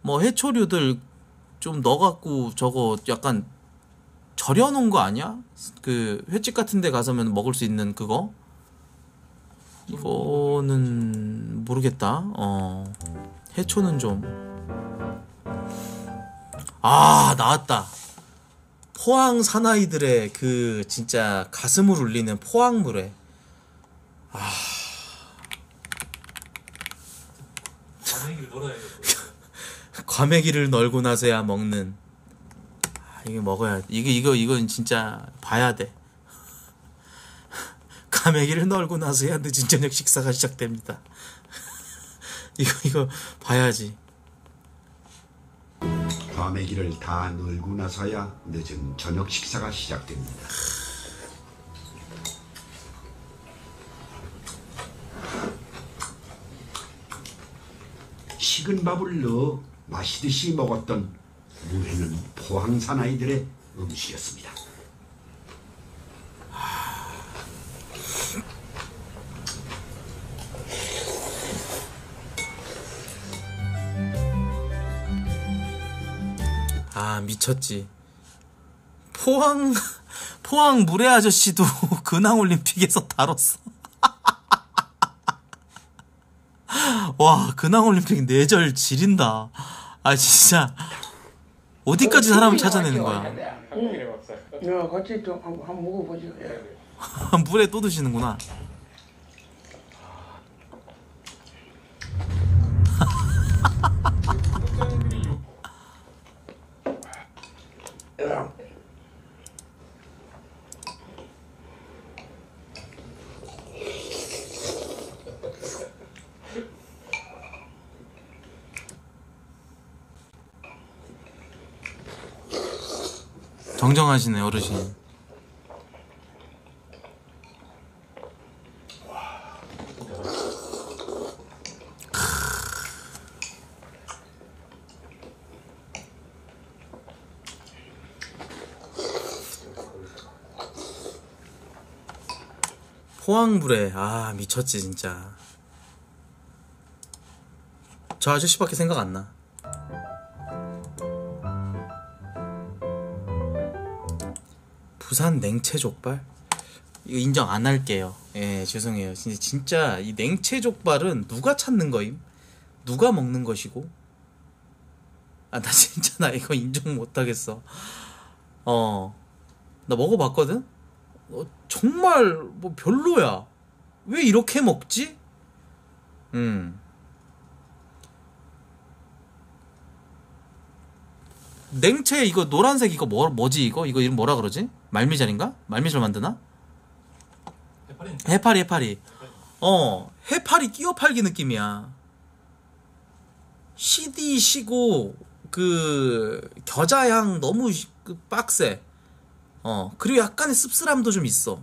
뭐 해초류들 좀 넣어갖고 저거 약간 절여놓은 거 아니야? 그 횟집 같은 데 가서면 먹을 수 있는 그거? 이거는 모르겠다. 해초는 좀. 아 나왔다. 포항 사나이들의 그 진짜 가슴을 울리는 포항물회. 아 과메기를 널고 나서야 먹는. 아, 이게 먹어야 돼. 이건 진짜 봐야 돼. 과메기를 널고 나서야 늦은 저녁 식사가 시작됩니다. 이거 봐야지. 과메기를 다 널고 나서야 늦은 저녁 식사가 시작됩니다. 식은 밥을 넣어 마시듯이 먹었던 물회는 포항 사나이들의 음식이었습니다. 아 미쳤지. 포항 물회 아저씨도 근황올림픽에서 다뤘어. 와 근황올림픽 뇌절 지린다. 아 진짜 어디까지 사람을 찾아내는 거야? 야 같이 좀 한번 먹어보지. 물에 또 드시는구나. 정정하시네 어르신. 포항물에 아 미쳤지 진짜. 저 아저씨밖에 생각 안 나. 부산 냉채족발? 이거 인정 안 할게요. 예, 죄송해요. 진짜 이 냉채족발은 누가 찾는 거임? 누가 먹는 것이고? 아, 나 진짜 이거 인정 못 하겠어. 나 먹어봤거든? 정말 뭐 별로야. 왜 이렇게 먹지? 냉채 이거 노란색 이거 뭐지 이거? 이거 이름 뭐라 그러지? 말미잘인가? 말미잘 만드나? 해파리. 해파리 끼워 팔기 느낌이야. 시디시고 그 겨자향 너무 빡세. 그리고 약간의 씁쓸함도 좀 있어.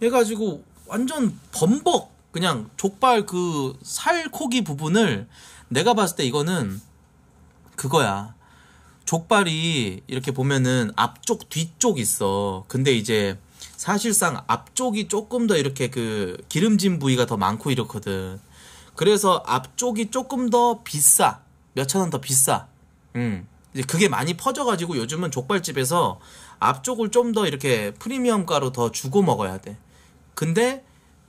해가지고 완전 범벅 그냥 족발 그 살코기 부분을 내가 봤을 때 이거는 그거야. 족발이 이렇게 보면은 앞쪽 뒤쪽 있어. 근데 이제 사실상 앞쪽이 조금 더 이렇게 그 기름진 부위가 더 많고 이렇거든. 그래서 앞쪽이 조금 더 비싸. 몇 천 원 더 비싸. 이제 그게 많이 퍼져가지고 요즘은 족발집에서 앞쪽을 좀 더 이렇게 프리미엄가로 더 주고 먹어야 돼. 근데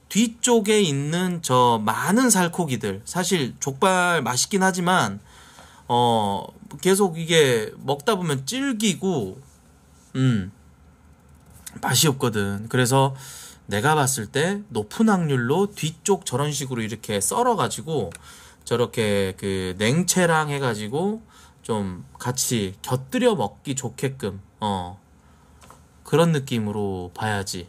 뒤쪽에 있는 저 많은 살코기들, 사실 족발 맛있긴 하지만 계속 이게 먹다 보면 질기고 맛이 없거든. 그래서 내가 봤을 때 높은 확률로 뒤쪽 저런 식으로 이렇게 썰어가지고 저렇게 그 냉채랑 해가지고 좀 같이 곁들여 먹기 좋게끔 그런 느낌으로 봐야지.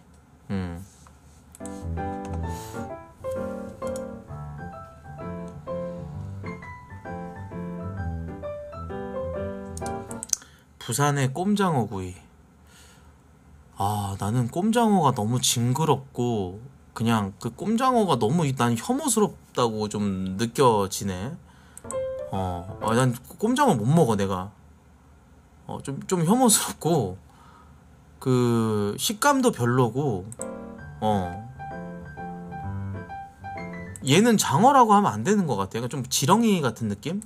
부산의 꼼장어구이. 아, 나는 꼼장어가 너무 징그럽고 그냥 그 꼼장어가 너무 난 혐오스럽다고 좀 느껴지네. 난 꼼장어 못 먹어 내가. 좀 혐오스럽고 그 식감도 별로고. 얘는 장어라고 하면 안 되는 것 같아. 약간 좀 지렁이 같은 느낌?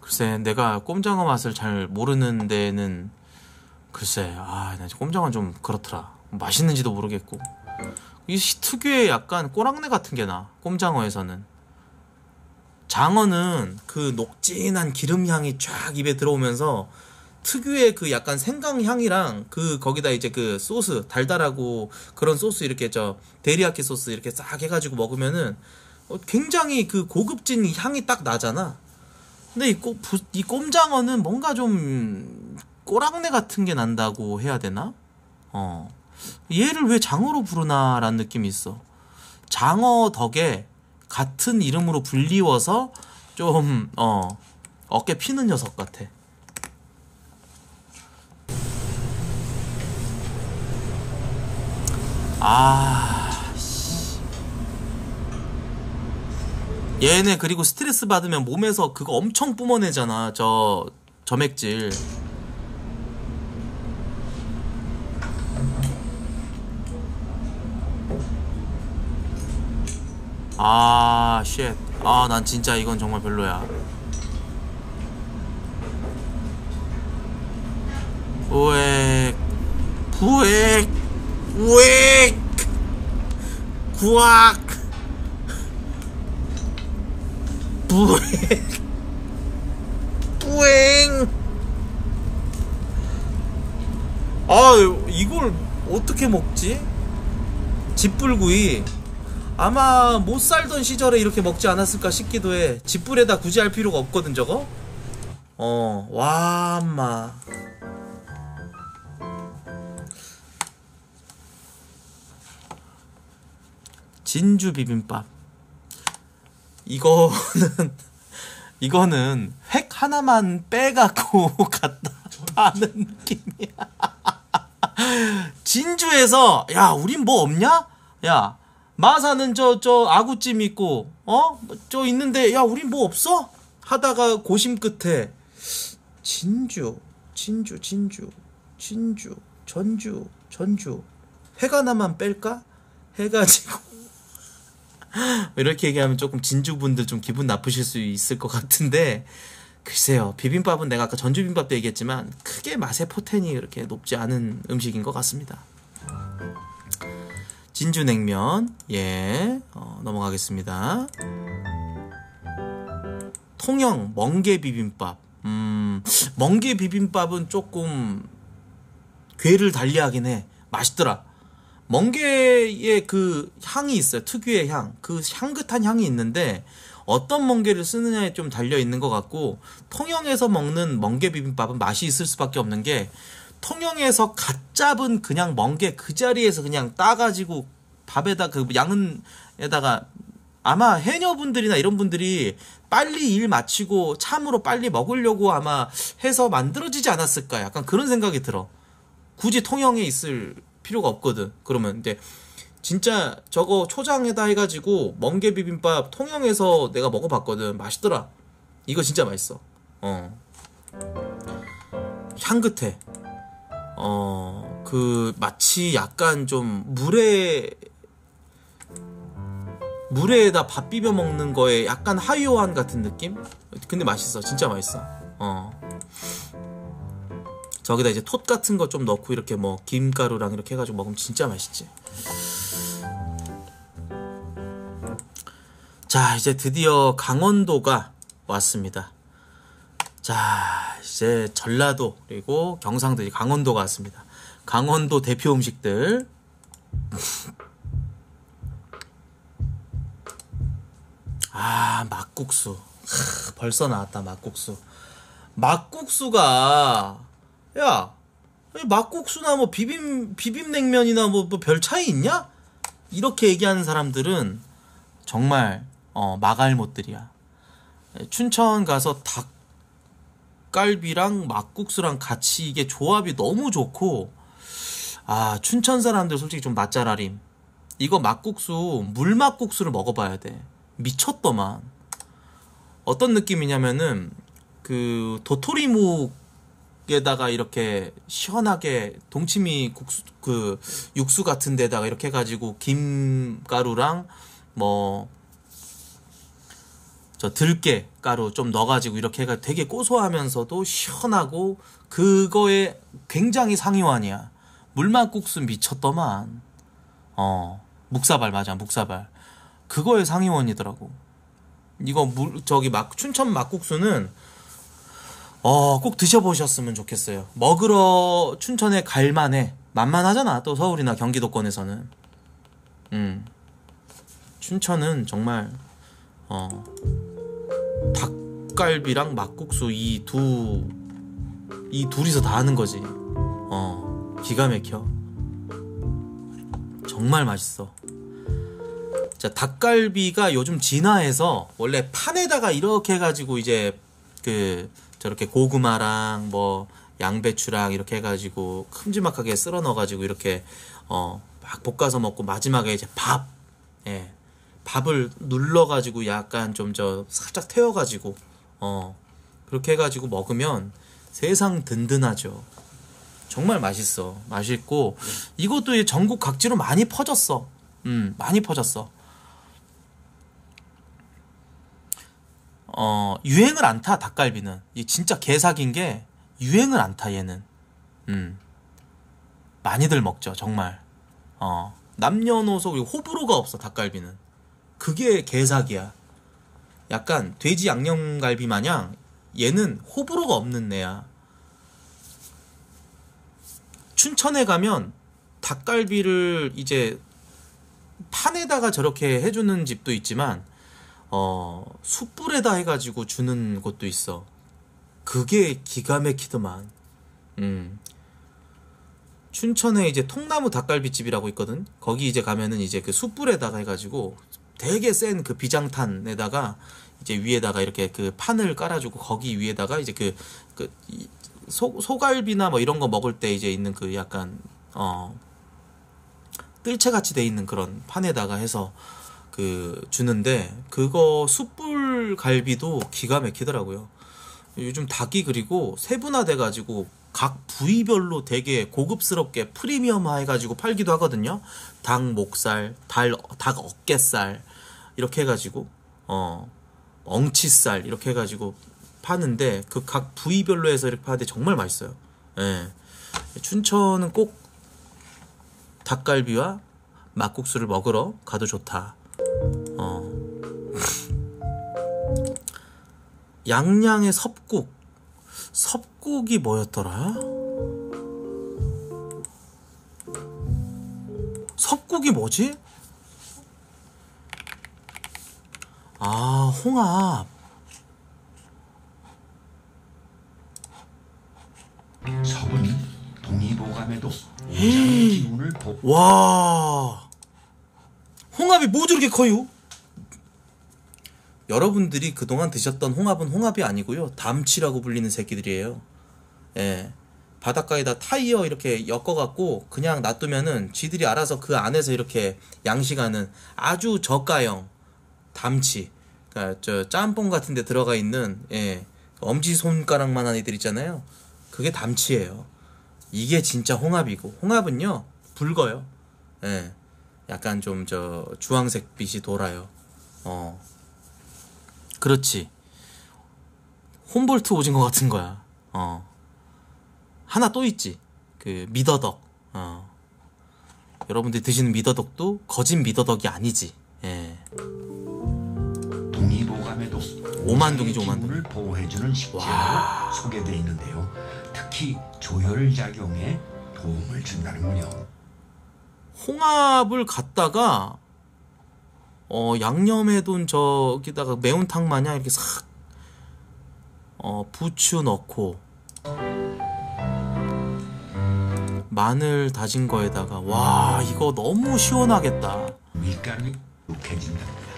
글쎄, 내가 꼼장어 맛을 잘 모르는 데는 글쎄, 나 꼼장어는 좀 그렇더라. 맛있는지도 모르겠고. 이 특유의 약간 꼬랑내 같은 게 나, 꼼장어에서는. 장어는 그 녹진한 기름향이 쫙 입에 들어오면서 특유의 그 약간 생강향이랑 그 거기다 이제 그 소스 달달하고 그런 소스 이렇게 저 데리야끼 소스 이렇게 싹 해가지고 먹으면은 굉장히 그 고급진 향이 딱 나잖아. 근데 이 꼼장어는 뭔가 좀 꼬랑내 같은 게 난다고 해야 되나? 얘를 왜 장어로 부르나라는 느낌이 있어. 장어 덕에 같은 이름으로 불리워서 좀 어깨 피는 녀석 같아. 얘네 그리고 스트레스 받으면 몸에서 그거 엄청 뿜어내잖아, 저 점액질. 쉣. 난 진짜 이건 정말 별로야. 우엑 부엑 우엑 구악 부엑 뿌엥. 이걸 어떻게 먹지? 짚불구이. 아마 못 살던 시절에 이렇게 먹지 않았을까 싶기도 해. 짚불에다 굳이 할 필요가 없거든 저거. 와 인마. 진주 비빔밥. 이거는 획 하나만 빼갖고 갔다 하는 느낌이야. 진주에서 야 우린 뭐 없냐? 야 마사는 저 아구찜 있고 저 있는데 야 우린 뭐 없어? 하다가 고심 끝에 진주 전주 획 하나만 뺄까? 해가지고 이렇게 얘기하면 조금 진주분들 좀 기분 나쁘실 수 있을 것 같은데, 글쎄요, 비빔밥은 내가 아까 전주비빔밥도 얘기했지만 크게 맛의 포텐이 그렇게 높지 않은 음식인 것 같습니다. 진주냉면 넘어가겠습니다. 통영 멍게비빔밥. 멍게비빔밥은 조금 궤를 달리하긴 해. 맛있더라. 멍게의 그 향이 있어요. 특유의 향. 그 향긋한 향이 있는데 어떤 멍게를 쓰느냐에 좀 달려있는 것 같고, 통영에서 먹는 멍게 비빔밥은 맛이 있을 수밖에 없는 게, 통영에서 갓 잡은 그냥 멍게 그 자리에서 그냥 따가지고 밥에다 그 양은에다가, 아마 해녀분들이나 이런 분들이 빨리 일 마치고 참으로 빨리 먹으려고 아마 해서 만들어지지 않았을까, 약간 그런 생각이 들어. 굳이 통영에 있을 필요가 없거든. 그러면 이제 진짜 저거 초장에다 해가지고 멍게 비빔밥 통영에서 내가 먹어봤거든. 맛있더라. 이거 진짜 맛있어. 향긋해. 마치 약간 좀 물에 물회에다 밥 비벼 먹는 거에 약간 하이오한 같은 느낌? 근데 맛있어. 진짜 맛있어. 저기다 이제 톳 같은 거 좀 넣고 이렇게 뭐 김가루랑 이렇게 해가지고 먹으면 진짜 맛있지. 자, 이제 드디어 강원도가 왔습니다. 자, 이제 전라도 그리고 경상도, 이제 강원도가 왔습니다. 강원도 대표 음식들. 아, 막국수. 벌써 나왔다, 막국수. 막국수가, 야, 막국수나 뭐 비빔냉면이나 뭐 별 차이 있냐? 이렇게 얘기하는 사람들은 정말 마갈못들이야. 춘천 가서 닭갈비랑 막국수랑 같이 이게 조합이 너무 좋고, 아, 춘천 사람들 솔직히 좀 맛잘알임. 이거 막국수, 물막국수를 먹어봐야 돼. 미쳤더만. 어떤 느낌이냐면은 그 도토리묵 에다가 이렇게 시원하게 동치미 국수, 그 육수 같은 데다가 이렇게 해가지고 김가루랑 뭐 저 들깨 가루 좀 넣어가지고 이렇게 해가 되게 고소하면서도 시원하고 그거에 굉장히 상이완이야. 물맛국수 미쳤더만. 묵사발, 맞아, 묵사발. 그거에 상이원이더라고. 이거 춘천 막국수는 꼭 드셔보셨으면 좋겠어요. 먹으러 춘천에 갈만해. 만만하잖아, 또 서울이나 경기도권에서는. 춘천은 정말 닭갈비랑 막국수 이 둘이서 다 하는 거지. 기가 막혀. 정말 맛있어. 자, 닭갈비가 요즘 진화해서 원래 판에다가 이렇게 해가지고 이제 그 저렇게 고구마랑 뭐 양배추랑 이렇게 해가지고 큼지막하게 쓸어 넣어가지고 이렇게 막 볶아서 먹고, 마지막에 이제 밥, 예, 밥을 눌러가지고 약간 좀 살짝 태워가지고 그렇게 해가지고 먹으면 세상 든든하죠. 정말 맛있어. 맛있고 이것도 전국 각지로 많이 퍼졌어. 많이 퍼졌어. 유행을 안 타, 닭갈비는. 이게 진짜 개사기인 게 유행을 안 타, 얘는. 많이들 먹죠, 정말. 남녀노소 그리고 호불호가 없어, 닭갈비는. 그게 개사기야. 약간 돼지 양념갈비 마냥 얘는 호불호가 없는 애야. 춘천에 가면 닭갈비를 이제 판에다가 저렇게 해주는 집도 있지만 숯불에다 해가지고 주는 곳도 있어. 그게 기가 막히더만. 춘천에 이제 통나무 닭갈비집이라고 있거든. 거기 이제 가면은 이제 그 숯불에다가 해가지고 되게 센 그 비장탄에다가 이제 위에다가 이렇게 그 판을 깔아주고, 거기 위에다가 이제 소갈비나 뭐 이런 거 먹을 때 이제 있는 그 약간 뜰채같이 돼 있는 그런 판에다가 해서 그 주는데, 그거 숯불 갈비도 기가 막히더라고요. 요즘 닭이 그리고 세분화돼 가지고 각 부위별로 되게 고급스럽게 프리미엄화 해가지고 팔기도 하거든요. 닭 목살, 닭 어깨살 이렇게 해가지고 엉치살 이렇게 해가지고 파는데, 그 각 부위별로 해서 이렇게 파는데 정말 맛있어요. 예. 춘천은 꼭 닭갈비와 막국수를 먹으러 가도 좋다. 양양의 섭국이 뭐였더라? 섭국이 뭐지? 아, 홍합. 섭은 동의보감에도 오장의 기운을 와, 홍합이 뭐 저렇게 커요? 여러분들이 그동안 드셨던 홍합은 홍합이 아니고요, 담치라고 불리는 새끼들이에요. 예, 바닷가에다 타이어 이렇게 엮어갖고 그냥 놔두면은 지들이 알아서 그 안에서 이렇게 양식하는 아주 저가형 담치. 그러니까 저 짬뽕 같은 데 들어가 있는, 예, 엄지손가락만한 애들 있잖아요. 그게 담치예요. 이게 진짜 홍합이고, 홍합은요 붉어요. 예, 약간 좀 주황색 빛이 돌아요. 그렇지. 홈볼트 오징어 같은 거야. 하나 또 있지. 그 미더덕. 여러분들이 드시는 미더덕도 거짓 미더덕이 아니지. 예. 동의보감에도 오만둥이죠, 오만둥. 보호해주는 식재료로 소개되어 있는데요. 특히 조혈 작용에 도움을 준다는군요. 홍합을 갖다가 양념해둔 저기다가 매운탕 마냥 이렇게 싹 부추 넣고 마늘 다진 거에다가 와 이거 너무 시원하겠다. 밀가루가 눅해진답니다.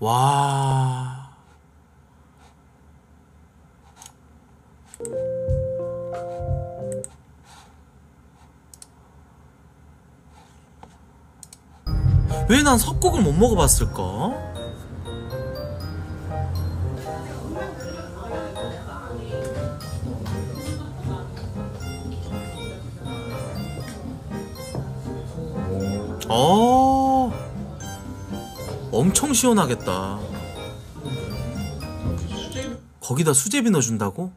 와 왜 난 석곡을 못 먹어봤을까? 엄청 시원하겠다. 거기다 수제비 넣어준다고?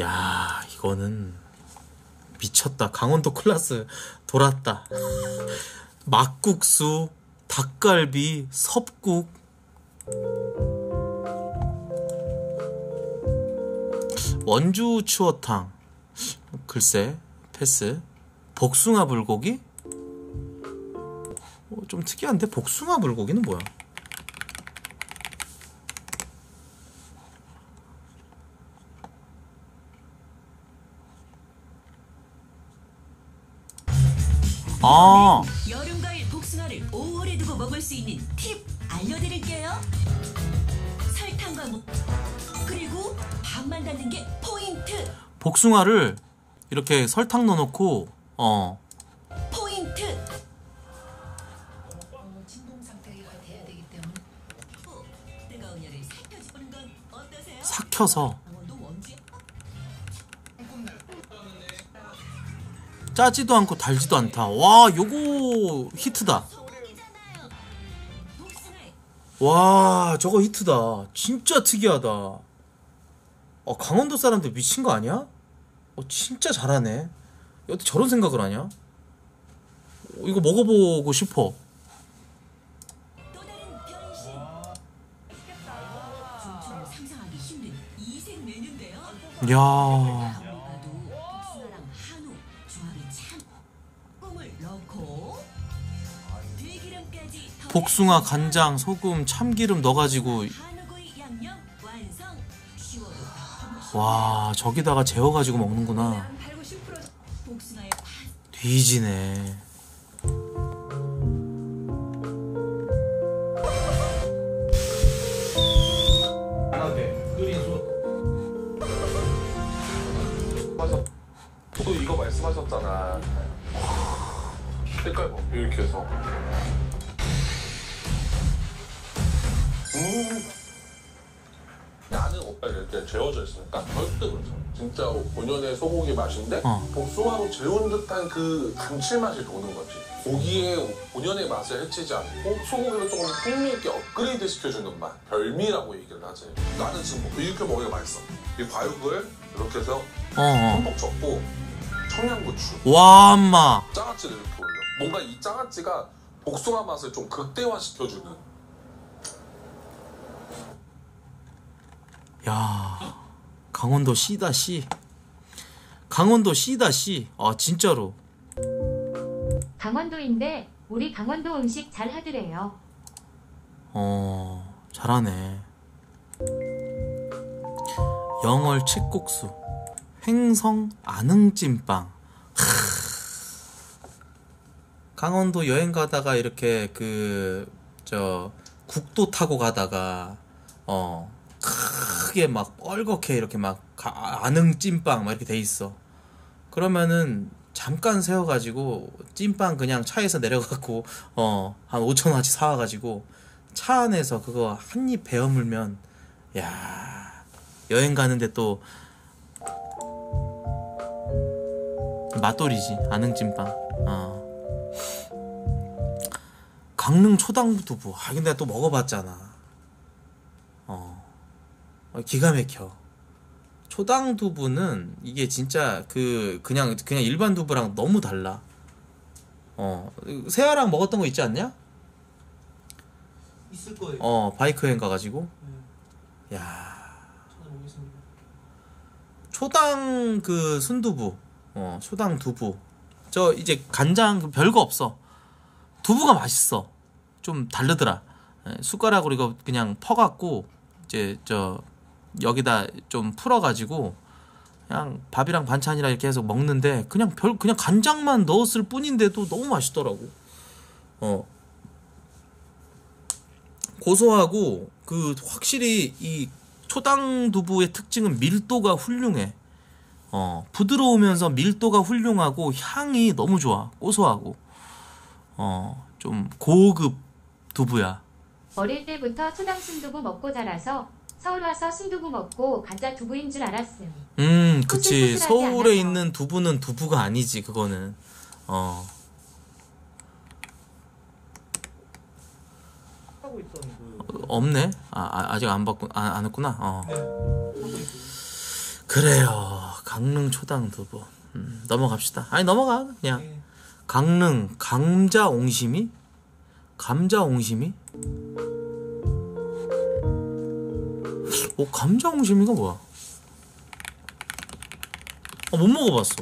야, 이거는 미쳤다. 강원도 클라스 돌았다. 막국수, 닭갈비, 섭국. 원주 추어탕 글쎄 패스. 복숭아 불고기? 좀 특이한데 복숭아 불고기는 뭐야? 아 여름과일 복숭아를 5월에 두고 먹을 수 있는 팁 알려드릴게요. 설탕과 그리고 밥만 닿는 게 포인트. 복숭아를 이렇게 설탕 넣어놓고 포인트. 삭혀서 짜지도 않고 달지도 않다. 와 요거 히트다. 와 저거 히트다. 진짜 특이하다. 강원도 사람들 미친 거 아니야? 진짜 잘하네. 어떻게 저런 생각을 하냐? 이거 먹어보고 싶어. 또 다른 변신. 진짜 상상하기 힘든 이색 메뉴인데요. 야. 복숭아랑 한우 조합이 참. 꿀을 넣고 들기름까지. 복숭아, 간장, 소금, 참기름 넣어가지고. 와 저기다가 재워가지고 먹는구나. 뒤지네. 또 이거 말씀하셨잖아. 색깔 봐 이렇게 해서. 나는 오빠 이렇게 재워져 있으니까 절대 그렇잖아. 진짜 본연의 소고기 맛인데 복숭아로 재운 듯한 그 감칠맛이 도는 거지. 고기의 본연의 맛을 해치지 않고 소고기로 조금 풍미있게 업그레이드 시켜주는 맛. 별미라고 얘기를 하지. 나는 지금 이렇게 먹으면 맛있어. 이 과육을 이렇게 해서 흠뻑 젓고 청양고추 와 엄마 장아찌를 이렇게 올려. 뭔가 이 장아찌가 복숭아 맛을 좀 극대화시켜주는. 야 강원도 씨다 씨. 강원도 씨다 씨. 아 진짜로 강원도인데 우리 강원도 음식 잘 하더래요. 잘하네. 영월 칡국수, 횡성 안흥찐빵. 강원도 여행 가다가 이렇게 국도 타고 가다가 크게 막 뻘겋게 이렇게 막 안흥 찐빵 막 이렇게 돼 있어. 그러면은 잠깐 세워가지고 찐빵 그냥 차에서 내려갖고 한 5,000원어치 사와가지고 차 안에서 그거 한 입 베어물면 야 여행 가는데 또 맛돌이지. 안흥찐빵. 강릉 초당두부. 아 근데 또 먹어봤잖아. 기가 막혀. 초당두부는 이게 진짜 그냥 일반 두부랑 너무 달라. 세아랑 먹었던 거 있지 않냐? 있을 거예요. 바이크 여행 가가지고. 네. 야. 찾아보겠습니다. 초당 순두부. 초당 두부. 저 이제 간장 별거 없어. 두부가 맛있어. 좀 다르더라. 숟가락으로 이거 그냥 퍼갖고 이제 여기다 좀 풀어가지고 그냥 밥이랑 반찬이랑 이렇게 해서 먹는데 그냥 간장만 넣었을 뿐인데도 너무 맛있더라고. 고소하고 확실히 이 초당 두부의 특징은 밀도가 훌륭해. 부드러우면서 밀도가 훌륭하고 향이 너무 좋아. 고소하고. 좀 고급 두부야. 어릴 때부터 초당 순두부 먹고 자라서 서울 와서 순두부 먹고 가짜 두부인 줄 알았음. 그치. 서울에 않아서. 있는 두부는 두부가 아니지, 그거는. 하고 있었는데. 없네. 아직 안 받고 안 했구나. 그래요. 강릉 초당 두부. 넘어갑시다. 아니 넘어가 그냥. 네. 강릉 감자옹심이? 감자옹심이? 감자옹심이가 뭐야? 못 먹어봤어.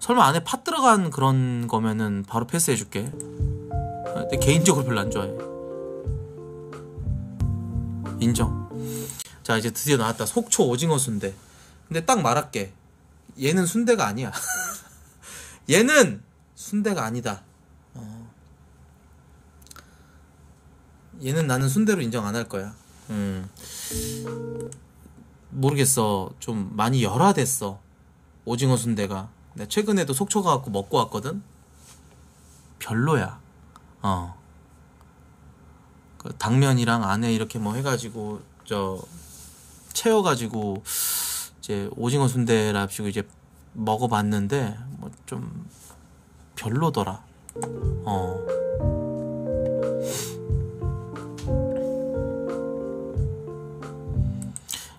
설마 안에 팥 들어간 그런 거면은 바로 패스해줄게. 근데 개인적으로 별로 안 좋아해. 인정. 자 이제 드디어 나왔다. 속초 오징어 순대. 근데 딱 말할게. 얘는 순대가 아니야. 얘는 순대가 아니다. 얘는 나는 순대로 인정 안 할 거야. 모르겠어. 좀 많이 열화됐어 오징어 순대가. 내가 최근에도 속초 가갖고 먹고 왔거든. 별로야. 그 당면이랑 안에 이렇게 해가지고 채워가지고 이제 오징어 순대랍시고 이제 먹어봤는데 좀 별로더라.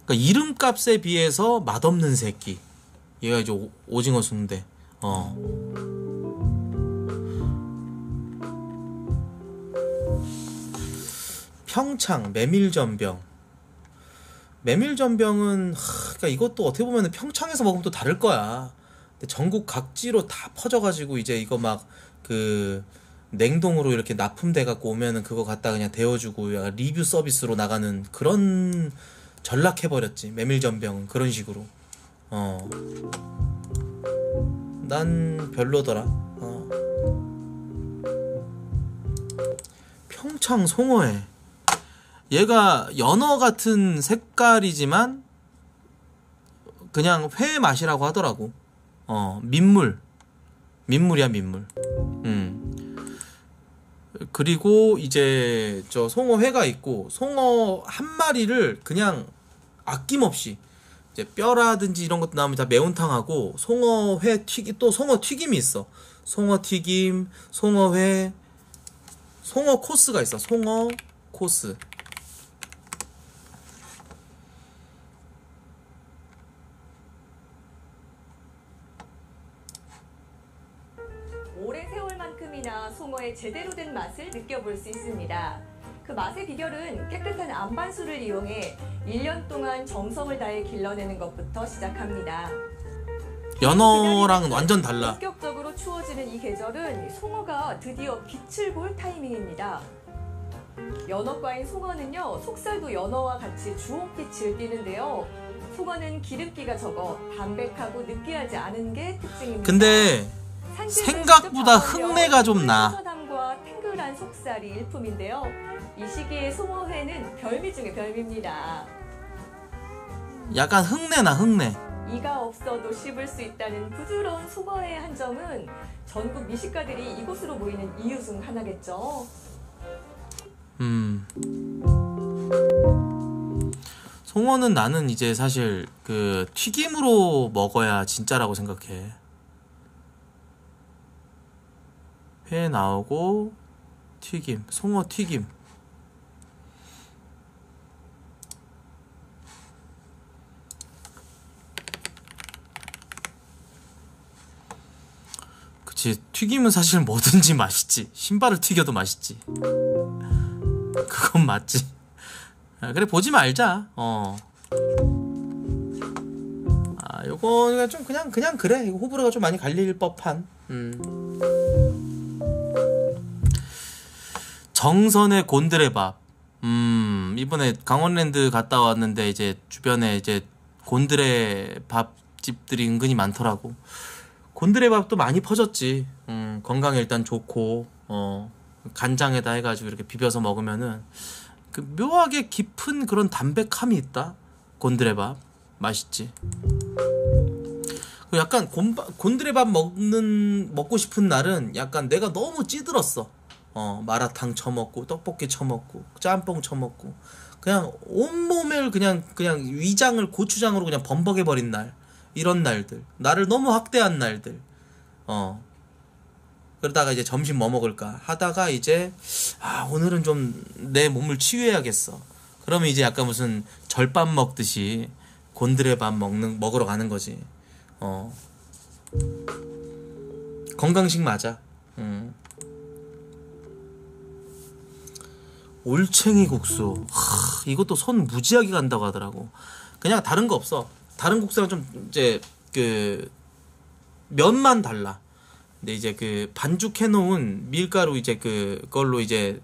그러니까 이름값에 비해서 맛없는 새끼. 얘가 이제 오징어 순대. 평창 메밀전병. 메밀전병은 그러니까 이것도 어떻게 보면 평창에서 먹으면 또 다를 거야. 근데 전국 각지로 다 퍼져가지고 이제 이거 냉동으로 이렇게 납품돼 갖고 오면은 그거 갖다 그냥 데워주고 약간 리뷰 서비스로 나가는 그런. 전락해버렸지. 메밀전병은 그런 식으로. 난 별로더라. 평창 송어회. 얘가 연어 같은 색깔이지만 그냥 회 맛이라고 하더라고. 민물이야 민물. 그리고 이제 송어회가 있고 송어 한 마리를 그냥 아낌없이 이제 뼈라든지 이런 것도 나오면 다 매운탕하고 송어회 튀김. 또 송어 튀김이 있어. 송어 튀김, 송어회, 송어 코스가 있어. 송어 코스. 오래 세월 만큼이나 송어의 제대로 된 맛을 느껴볼 수 있습니다. 그 맛의 비결은 깨끗한 안반수를 이용해 1년 동안 정성을 다해 길러내는 것부터 시작합니다. 연어랑 완전 달라. 본격적으로 추워지는 이 계절은 송어가 드디어 빛을 볼 타이밍입니다. 연어과인 송어는요, 속살도 연어와 같이 주홍빛을 띠는데요. 송어는 기름기가 적어 담백하고 느끼하지 않은 게 특징입니다. 근데 생각보다 흙내가 좀 나. 탄수화물과 탱글한 속살이 일품인데요. 이 시기에 송어회는 별미 중에 별미입니다. 약간 흙내. 이가 없어도 씹을 수 있다는 부드러운 송어회의 한 점은 전국 미식가들이 이곳으로 모이는 이유 중 하나겠죠. 송어는 나는 이제 사실 그 튀김으로 먹어야 진짜라고 생각해. 회 나오고 튀김, 송어 튀김. 그치, 튀김은 사실 뭐든지 맛있지. 신발을 튀겨도 맛있지. 그건 맞지. 그래, 보지 말자. 아, 요거가 좀 그냥 그래. 이거 호불호가 좀 많이 갈릴 법한. 정선의 곤드레밥. 이번에 강원랜드 갔다 왔는데 이제 주변에 이제 곤드레밥 집들이 은근히 많더라고. 곤드레밥도 많이 퍼졌지. 건강에 일단 좋고, 간장에다 해가지고 이렇게 비벼서 먹으면은 그 묘하게 깊은 그런 담백함이 있다. 곤드레밥 맛있지. 약간 곤드레밥 먹고 싶은 날은 약간 내가 너무 찌들었어. 마라탕 처먹고 떡볶이 처먹고 짬뽕 처먹고 그냥 온몸을 그냥 위장을 고추장으로 그냥 범벅해버린 날, 이런 날들, 나를 너무 학대한 날들. 그러다가 이제 점심 뭐 먹을까 하다가 이제 아, 오늘은 좀 내 몸을 치유해야겠어. 그러면 이제 약간 무슨 절밥 먹듯이 곤드레밥 먹으러 가는 거지. 건강식 맞아. 올챙이 국수. 이것도 손 무지하게 간다고 하더라고. 그냥 다른 거 없어. 다른 국수랑 좀 이제 그 면만 달라. 근데 이제 그 반죽해 놓은 밀가루 이제 그걸로 이제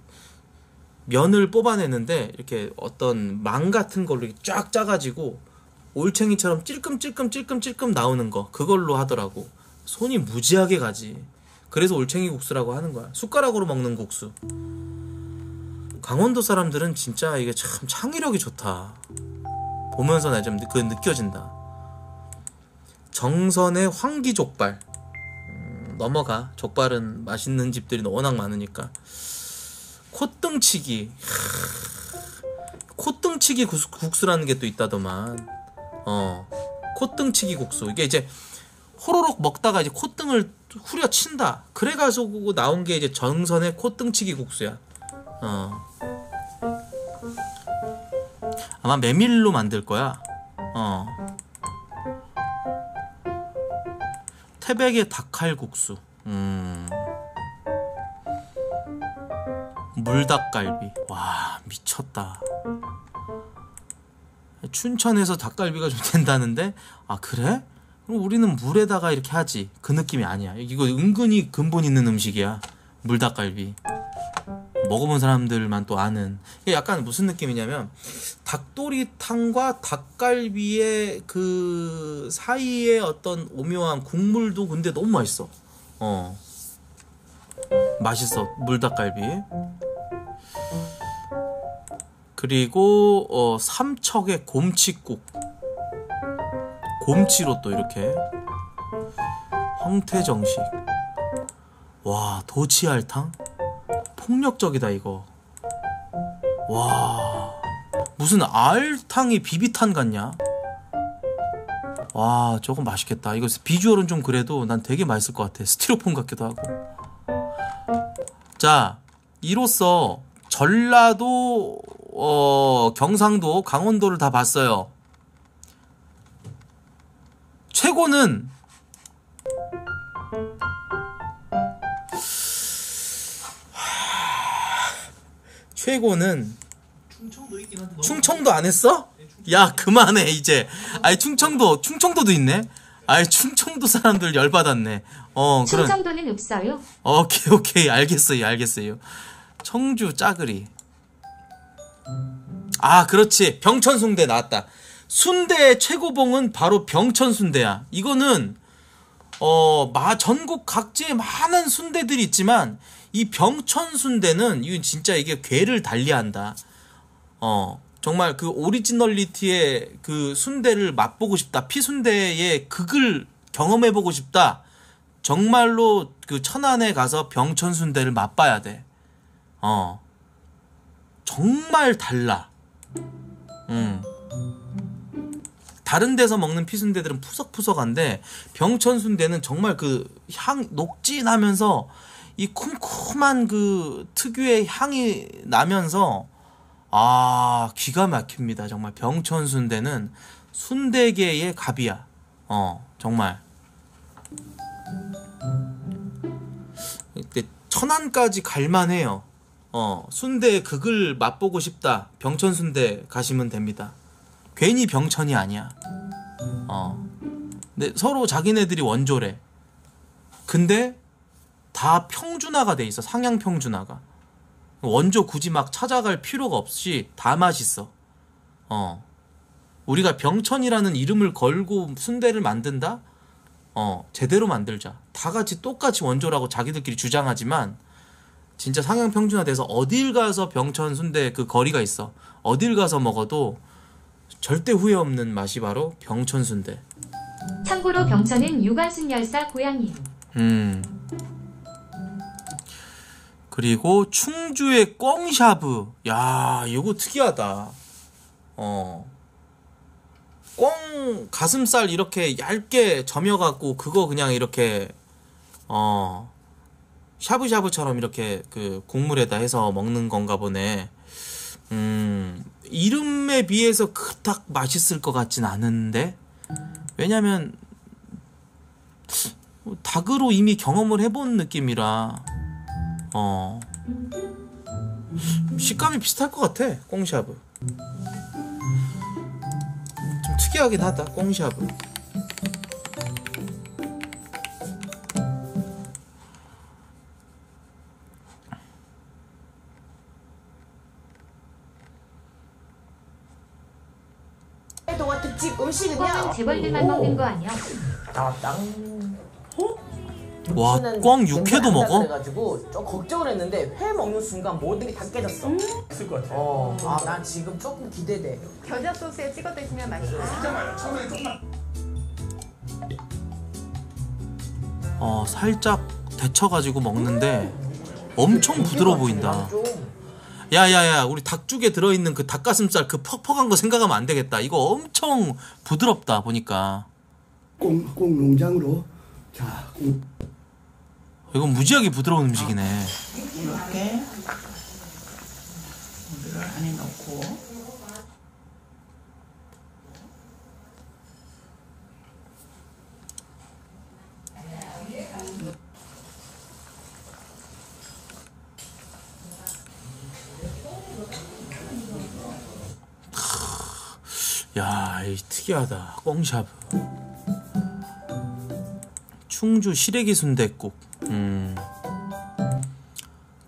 면을 뽑아내는데 이렇게 어떤 망 같은 걸로 쫙 짜가지고 올챙이처럼 찔끔찔끔 나오는 거, 그걸로 하더라고. 손이 무지하게 가지. 그래서 올챙이 국수라고 하는 거야. 숟가락으로 먹는 국수. 강원도 사람들은 진짜 이게 참 창의력이 좋다. 보면서 나 좀 그 느껴진다. 정선의 황기족발. 넘어가. 족발은 맛있는 집들이 워낙 많으니까. 콧등치기. 콧등치기 국수라는 게 또 있다더만. 콧등치기 국수. 이게 이제 호로록 먹다가 이제 콧등을 후려친다. 그래가지고 나온 게 이제 정선의 콧등치기 국수야. 아마 메밀로 만들 거야. 태백의 닭칼국수. 물닭갈비. 와, 미쳤다. 춘천에서 닭갈비가 좀 된다는데? 아, 그래? 그럼 우리는 물에다가 이렇게 하지. 그 느낌이 아니야. 이거 은근히 근본 있는 음식이야. 물닭갈비. 먹어본 사람들만 또 아는. 이게 약간 무슨 느낌이냐면 닭도리탕과 닭갈비의 그 사이에 어떤 오묘한 국물도 근데 너무 맛있어. 맛있어, 물닭갈비. 그리고 삼척의 곰치국. 곰치로 또 이렇게 황태정식. 와, 도치알탕? 폭력적이다 이거. 와, 무슨 알탕이 비비탄 같냐. 와, 저건 맛있겠다. 이거 비주얼은 좀 그래도 난 되게 맛있을 것 같아. 스티로폼 같기도 하고. 자, 이로써 전라도, 경상도, 강원도를 다 봤어요. 최고는 충청도 있긴 한데. 충청도 안 했어? 네, 충청도. 야, 그만해 이제. 아니, 충청도도 있네. 아니, 충청도 사람들 열받았네. 그런. 충청도는 없어요. 오케이 알겠어요. 청주 짜글이. 아, 그렇지. 병천순대 나왔다. 순대의 최고봉은 바로 병천순대야. 이거는 전국 각지에 많은 순대들이 있지만 이 병천순대는 이건 진짜 이게 궤를 달리한다. 정말 그 오리지널리티의 그 순대를 맛보고 싶다. 피순대의 극을 경험해보고 싶다. 정말로 그 천안에 가서 병천순대를 맛봐야 돼. 정말 달라. 다른 데서 먹는 피순대들은 푸석푸석한데 병천 순대는 정말 그 향 녹진하면서 이 쿰쿰한 그 특유의 향이 나면서 아 기가 막힙니다. 정말 병천 순대는 순대계의 갑이야. 정말. 천안까지 갈만해요. 순대의 극을 맛보고 싶다. 병천 순대 가시면 됩니다. 괜히 병천이 아니야. 근데 서로 자기네들이 원조래. 근데 다 평준화가 돼 있어. 상향 평준화가. 원조 굳이 막 찾아갈 필요가 없이 다 맛있어. 우리가 병천이라는 이름을 걸고 순대를 만든다? 제대로 만들자. 다 같이 똑같이 원조라고 자기들끼리 주장하지만 진짜 상향 평준화돼서 어딜 가서 병천 순대 그 거리가 있어. 어딜 가서 먹어도 절대 후회 없는 맛이 바로 병천 순대. 참고로 병천은 유관순 열사 고향이에요. 그리고 충주의 꽁샤브. 야, 이거 특이하다. 꽁 가슴살 이렇게 얇게 점여갖고 그거 그냥 이렇게 샤브샤브처럼 이렇게 그 국물에다 해서 먹는 건가 보네. 이름에 비해서 그닥 맛있을 것 같진 않은데 왜냐면 닭으로 이미 경험을 해본 느낌이라 식감이 비슷할 것 같아. 꽁샤브 좀 특이하긴 하다. 꽁샤브. 동화 특집 음식은요. 재벌들만 먹는 거 아니야? 나땅. 와, 꽝 육회도 먹어? 그래가지고 좀 걱정을 했는데 회 먹는 순간 모든 게 다 깨졌어. 있을 것 같아. 아, 난 지금 조금 기대돼. 겨자 소스에 찍어 드시면 맛있어요. 진짜 맛있어. 처음에 조금만. 살짝 데쳐가지고 먹는데 엄청 부드러워 보인다. 야야야, 우리 닭죽에 들어있는 그 닭가슴살 그 퍽퍽한 거 생각하면 안 되겠다. 이거 엄청 부드럽다 보니까. 꽁꽁 농장으로. 자, 이건 무지하게 부드러운 음식이네. 이렇게 고기를 안에 넣고 야, 이 특이하다. 꽁샤브. 충주 시래기 순댓국.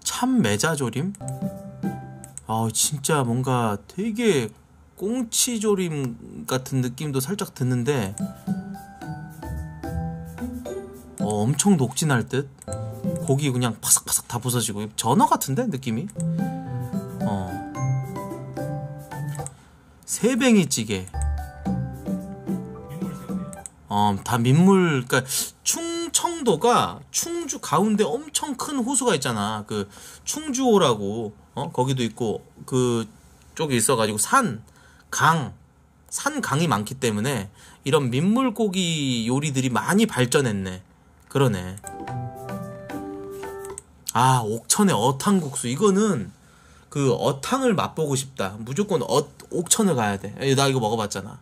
참매자조림? 아, 진짜 뭔가 되게 꽁치조림 같은 느낌도 살짝 드는데 엄청 녹진할 듯? 고기 그냥 파삭파삭 다 부서지고 전어 같은데 느낌이? 새뱅이찌개. 다 민물, 그러니까 충청도가 충주 가운데 엄청 큰 호수가 있잖아. 그 충주호라고 거기도 있고 그 쪽에 있어가지고 산강이 많기 때문에 이런 민물고기 요리들이 많이 발전했네. 그러네. 아, 옥천의 어탕국수. 이거는 그 어탕을 맛보고 싶다. 무조건 옥천을 가야 돼. 나 이거 먹어봤잖아.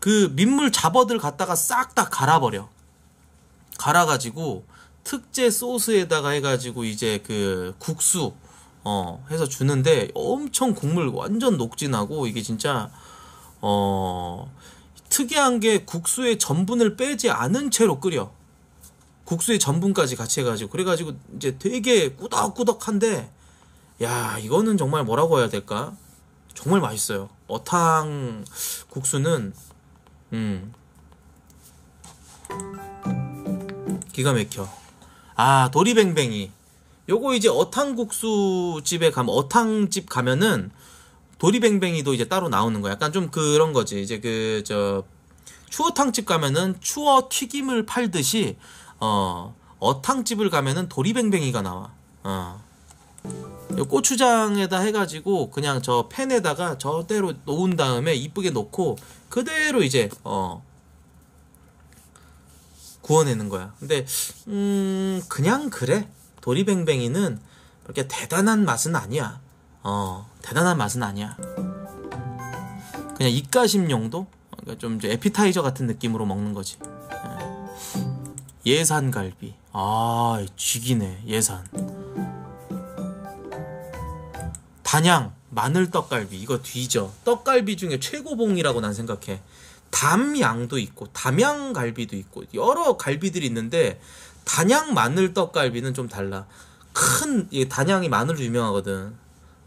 그 민물 잡어들 갖다가 싹 다 갈아버려. 갈아가지고 특제 소스에다가 해가지고 이제 그 국수 해서 주는데 엄청 국물 완전 녹진하고 이게 진짜 특이한 게 국수의 전분을 빼지 않은 채로 끓여. 국수의 전분까지 같이 해가지고 그래가지고 이제 되게 꾸덕꾸덕한데 야, 이거는 정말 뭐라고 해야 될까? 정말 맛있어요. 어탕 국수는 기가 막혀. 아, 도리뱅뱅이. 요거 이제 어탕국수 집에 가면 어탕집 가면은 도리뱅뱅이도 이제 따로 나오는 거야. 약간 좀 그런 거지. 이제 그 저 추어탕집 가면은 추어 튀김을 팔듯이 어탕집을 가면은 도리뱅뱅이가 나와. 고추장에다 해가지고 그냥 저 팬에다가 저대로 놓은 다음에 이쁘게 놓고 그대로 이제 구워내는 거야. 근데 그냥 그래, 도리뱅뱅이는 이렇게 대단한 맛은 아니야. 대단한 맛은 아니야. 그냥 입가심 용도? 그러니까 좀 이제 에피타이저 같은 느낌으로 먹는 거지. 예산갈비. 아, 죽이네, 예산. 담양 마늘 떡갈비. 이거 뒤져. 떡갈비 중에 최고봉이라고 난 생각해. 담양도 있고 담양갈비도 있고 여러 갈비들이 있는데 담양 마늘 떡갈비는 좀 달라. 큰, 담양이 마늘로 유명하거든.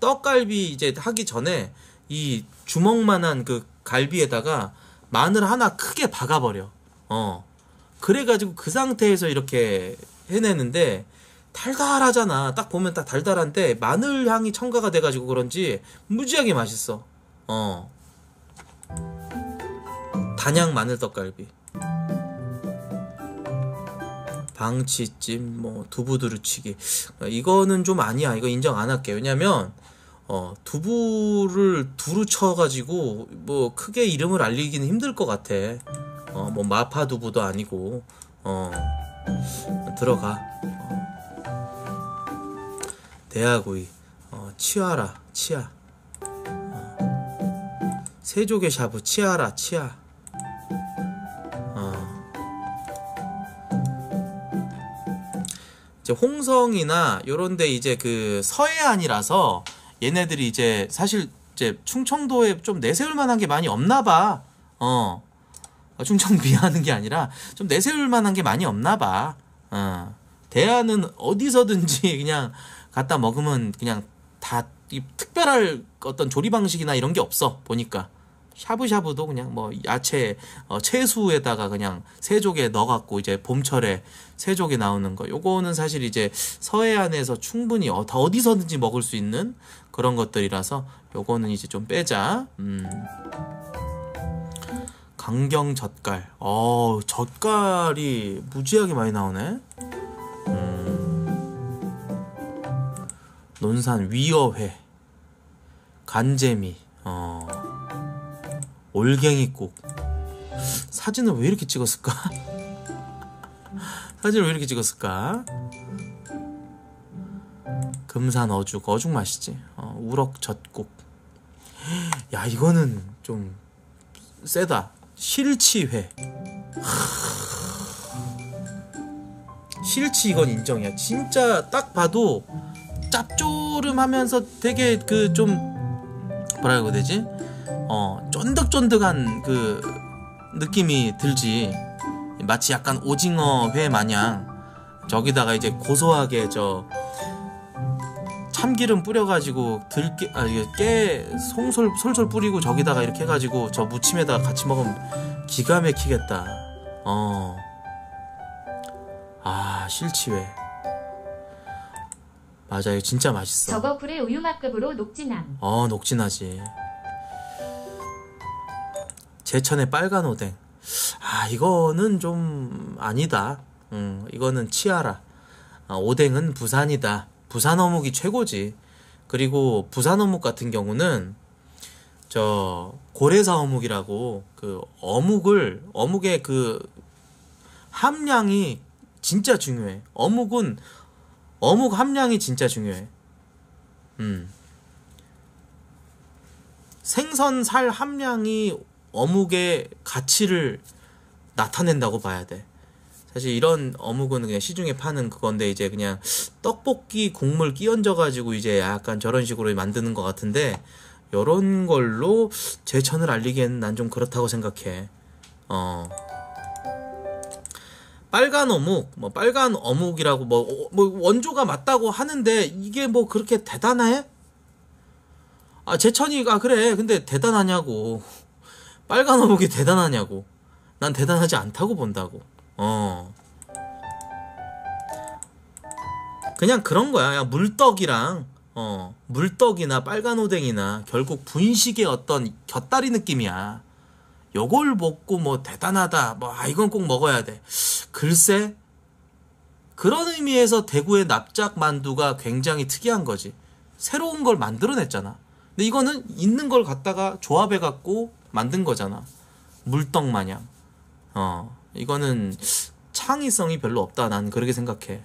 떡갈비 이제 하기 전에 이 주먹만한 그 갈비에다가 마늘 하나 크게 박아버려. 그래가지고 그 상태에서 이렇게 해내는데 달달하잖아. 딱 보면 딱 달달한데 마늘 향이 첨가가 돼가지고 그런지 무지하게 맛있어. 단양 마늘 떡갈비. 방치찜, 뭐 두부 두루치기. 이거는 좀 아니야. 이거 인정 안 할게. 왜냐면 두부를 두루 쳐가지고 뭐 크게 이름을 알리기는 힘들 것 같아. 뭐 마파 두부도 아니고. 들어가. 대하구이. 치아라 치아. 세조개 샤브. 치아라 치아. 이제 홍성이나 요런데 이제 그 서해안이라서 얘네들이 이제 사실 이제 충청도에 좀 내세울 만한 게 많이 없나봐. 충청 비하하는 게 아니라 좀 내세울 만한 게 많이 없나봐. 대안은 어디서든지 그냥 갖다 먹으면 그냥 다 특별할 어떤 조리 방식이나 이런 게 없어 보니까. 샤브샤브도 그냥 뭐 야채 채수에다가 그냥 새조개 넣어갖고 이제 봄철에 새조개 나오는 거, 요거는 사실 이제 서해안에서 충분히 어디서든지 먹을 수 있는 그런 것들이라서 요거는 이제 좀 빼자. 강경 젓갈. 젓갈이 무지하게 많이 나오네. 논산 위어회. 간재미. 올갱이국. 사진을 왜 이렇게 찍었을까? 사진을 왜 이렇게 찍었을까? 금산 어죽. 어죽 맛있지. 우럭 젓국. 야, 이거는 좀 세다. 실치회. 실치 이건 인정이야. 진짜 딱 봐도 짭조름하면서 되게 그 좀 뭐라 해야 되지? 쫀득쫀득한 그 느낌이 들지. 마치 약간 오징어 회 마냥 저기다가 이제 고소하게 저 참기름 뿌려가지고 들깨, 깨 솔솔 뿌리고 저기다가 이렇게 해가지고 저 무침에다가 같이 먹으면 기가 막히겠다. 실치회. 맞아, 이거 진짜 맛있어. 저거 불에 우유 맛급으로 녹진함. 녹진하지. 제천의 빨간 오뎅. 이거는 좀 아니다. 이거는 치아라. 오뎅은 부산이다. 부산 어묵이 최고지. 그리고 부산 어묵 같은 경우는 저 고래사 어묵이라고 그 어묵의 그 함량이 진짜 중요해. 어묵 함량이 진짜 중요해. 생선 살 함량이 어묵의 가치를 나타낸다고 봐야 돼. 사실 이런 어묵은 그냥 시중에 파는 그건데 이제 그냥 떡볶이 국물 끼얹어 가지고 이제 약간 저런 식으로 만드는 것 같은데 요런 걸로 제천을 알리기에는 난 좀 그렇다고 생각해. 빨간 어묵, 뭐 빨간 어묵이라고 뭐 원조가 맞다고 하는데 이게 뭐 그렇게 대단해? 제천이 그래. 근데 대단하냐고. 빨간 어묵이 대단하냐고. 난 대단하지 않다고 본다고. 그냥 그런 거야. 물떡이랑 물떡이나 빨간 오뎅이나 결국 분식의 어떤 곁다리 느낌이야. 요걸 먹고 뭐 대단하다, 뭐 이건 꼭 먹어야 돼. 글쎄, 그런 의미에서 대구의 납작만두가 굉장히 특이한 거지. 새로운 걸 만들어냈잖아. 근데 이거는 있는 걸 갖다가 조합해갖고 만든 거잖아. 물떡 마냥. 이거는 창의성이 별로 없다. 난 그렇게 생각해.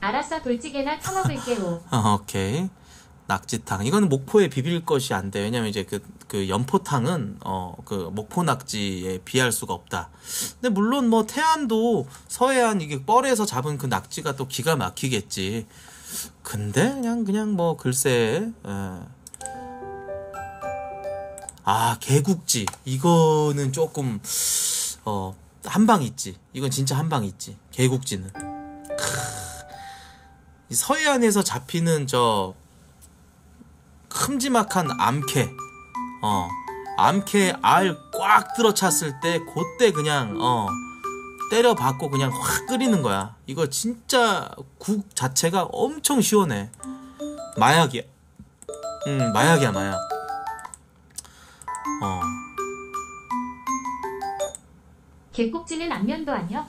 알았어, 돌찌개나 처먹을게요. 오케이. 낙지탕. 이거는 목포에 비빌 것이 안 돼. 왜냐면 이제 그 연포탕은 그 목포 낙지에 비할 수가 없다. 근데 물론 뭐 태안도 서해안 이게 뻘에서 잡은 그 낙지가 또 기가 막히겠지. 근데 그냥 뭐 글쎄. 아, 개국지. 이거는 조금 한방 있지. 이건 진짜 한방 있지. 개국지는. 서해안에서 잡히는 저 큼지막한 암캐, 암캐 알 꽉 들어찼을 때 그때 그냥 때려박고 그냥 확 끓이는 거야. 이거 진짜 국 자체가 엄청 시원해. 마약이야. 마약이야, 마약. 개꼭지는 안면도 아니야?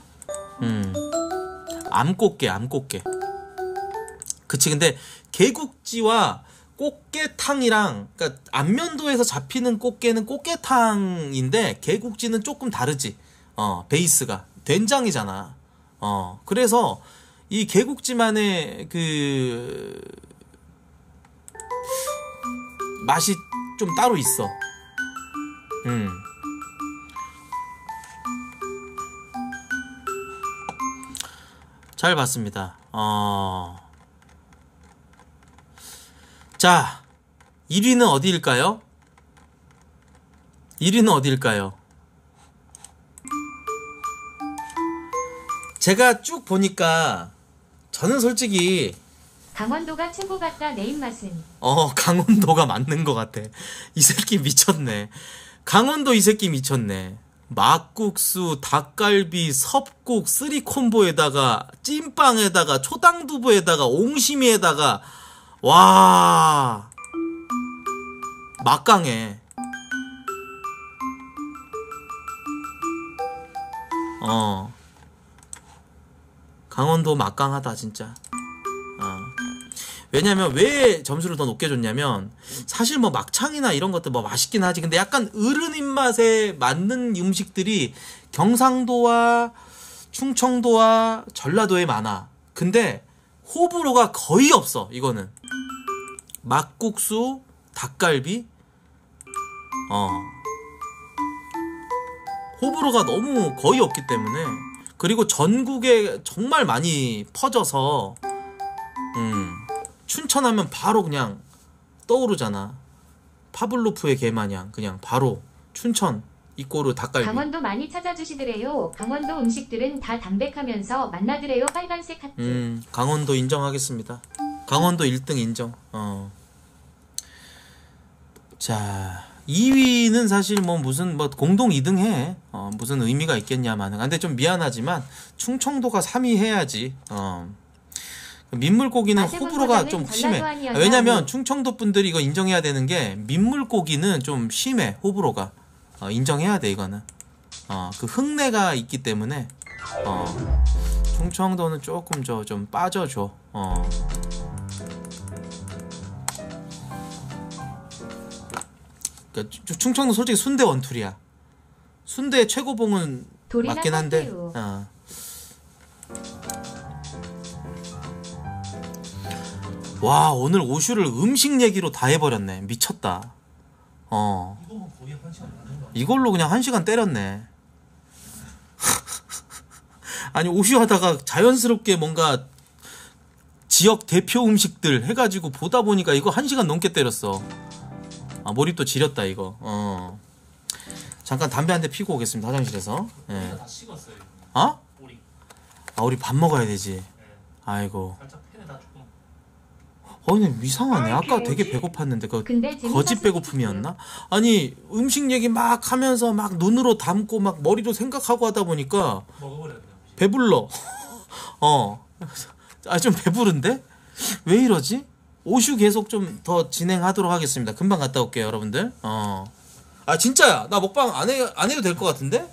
암꽃게, 암꽃게. 그치. 근데 개국지와 꽃게탕이랑, 그러니까 안면도에서 잡히는 꽃게는 꽃게탕인데 개국지는 조금 다르지. 베이스가 된장이잖아. 그래서 이 개국지만의 그 맛이 좀 따로 있어. 잘 봤습니다. 자, 1위는 어디일까요? 1위는 어디일까요? 제가 쭉 보니까 저는 솔직히 강원도가 최고 같다, 내 입맛은. 강원도가 맞는 것 같아. 이 새끼 미쳤네. 강원도 이 새끼 미쳤네. 막국수, 닭갈비, 섭국, 쓰리콤보에다가 찐빵에다가 초당두부에다가 옹심이에다가, 와, 막강해. 강원도 막강하다 진짜. 왜냐면 왜 점수를 더 높게 줬냐면, 사실 뭐 막창이나 이런 것도 뭐 맛있긴 하지. 근데 약간 어른 입맛에 맞는 음식들이 경상도와 충청도와 전라도에 많아. 근데 호불호가 거의 없어. 이거는 막국수, 닭갈비, 호불호가 너무 거의 없기 때문에. 그리고 전국에 정말 많이 퍼져서, 춘천하면 바로 그냥 떠오르잖아. 파블로프의 개 마냥 그냥 바로 춘천 이꼬르 닭갈비. 강원도 많이 찾아주시더래요. 강원도 음식들은 다 담백하면서 맛나더래요. 빨간색 하트. 강원도 인정하겠습니다. 강원도 1등 인정. 자, 2위는 사실 뭐 무슨 뭐 공동 2등 해. 무슨 의미가 있겠냐마는. 근데 좀 미안하지만 충청도가 3위 해야지. 민물고기는 호불호가 좀 심해. 왜냐면 충청도 분들이 이거 인정해야 되는 게, 민물고기는 좀 심해 호불호가. 인정해야 돼 이거는. 그 흙내가 있기 때문에 충청도는 조금 좀 빠져줘. 그러니까 충청도 솔직히 순대 원툴이야. 순대의 최고봉은 맞긴 한데. 와, 오늘 5슈를 음식 얘기로 다 해버렸네. 미쳤다. 이걸로 그냥 1시간 때렸네. 아니, 5슈 하다가 자연스럽게 뭔가 지역 대표 음식들 해가지고 보다 보니까 이거 1시간 넘게 때렸어. 아, 몰입도 지렸다 이거. 잠깐 담배 한 대 피고 오겠습니다. 화장실에서. 예. 다 식었어요. 어? 오리. 아, 우리 밥 먹어야 되지. 아이고. 아니, 이상하네. 아까 되게 배고팠는데 그 거짓 배고픔이었나? 아니, 음식 얘기 막 하면서 막 눈으로 담고 막 머리로 생각하고 하다 보니까 배불러. 아, 좀 배부른데? 왜 이러지? 5슈 계속 좀 더 진행하도록 하겠습니다. 금방 갔다 올게요, 여러분들. 아, 진짜야. 나 먹방 안 해도 될 것 같은데?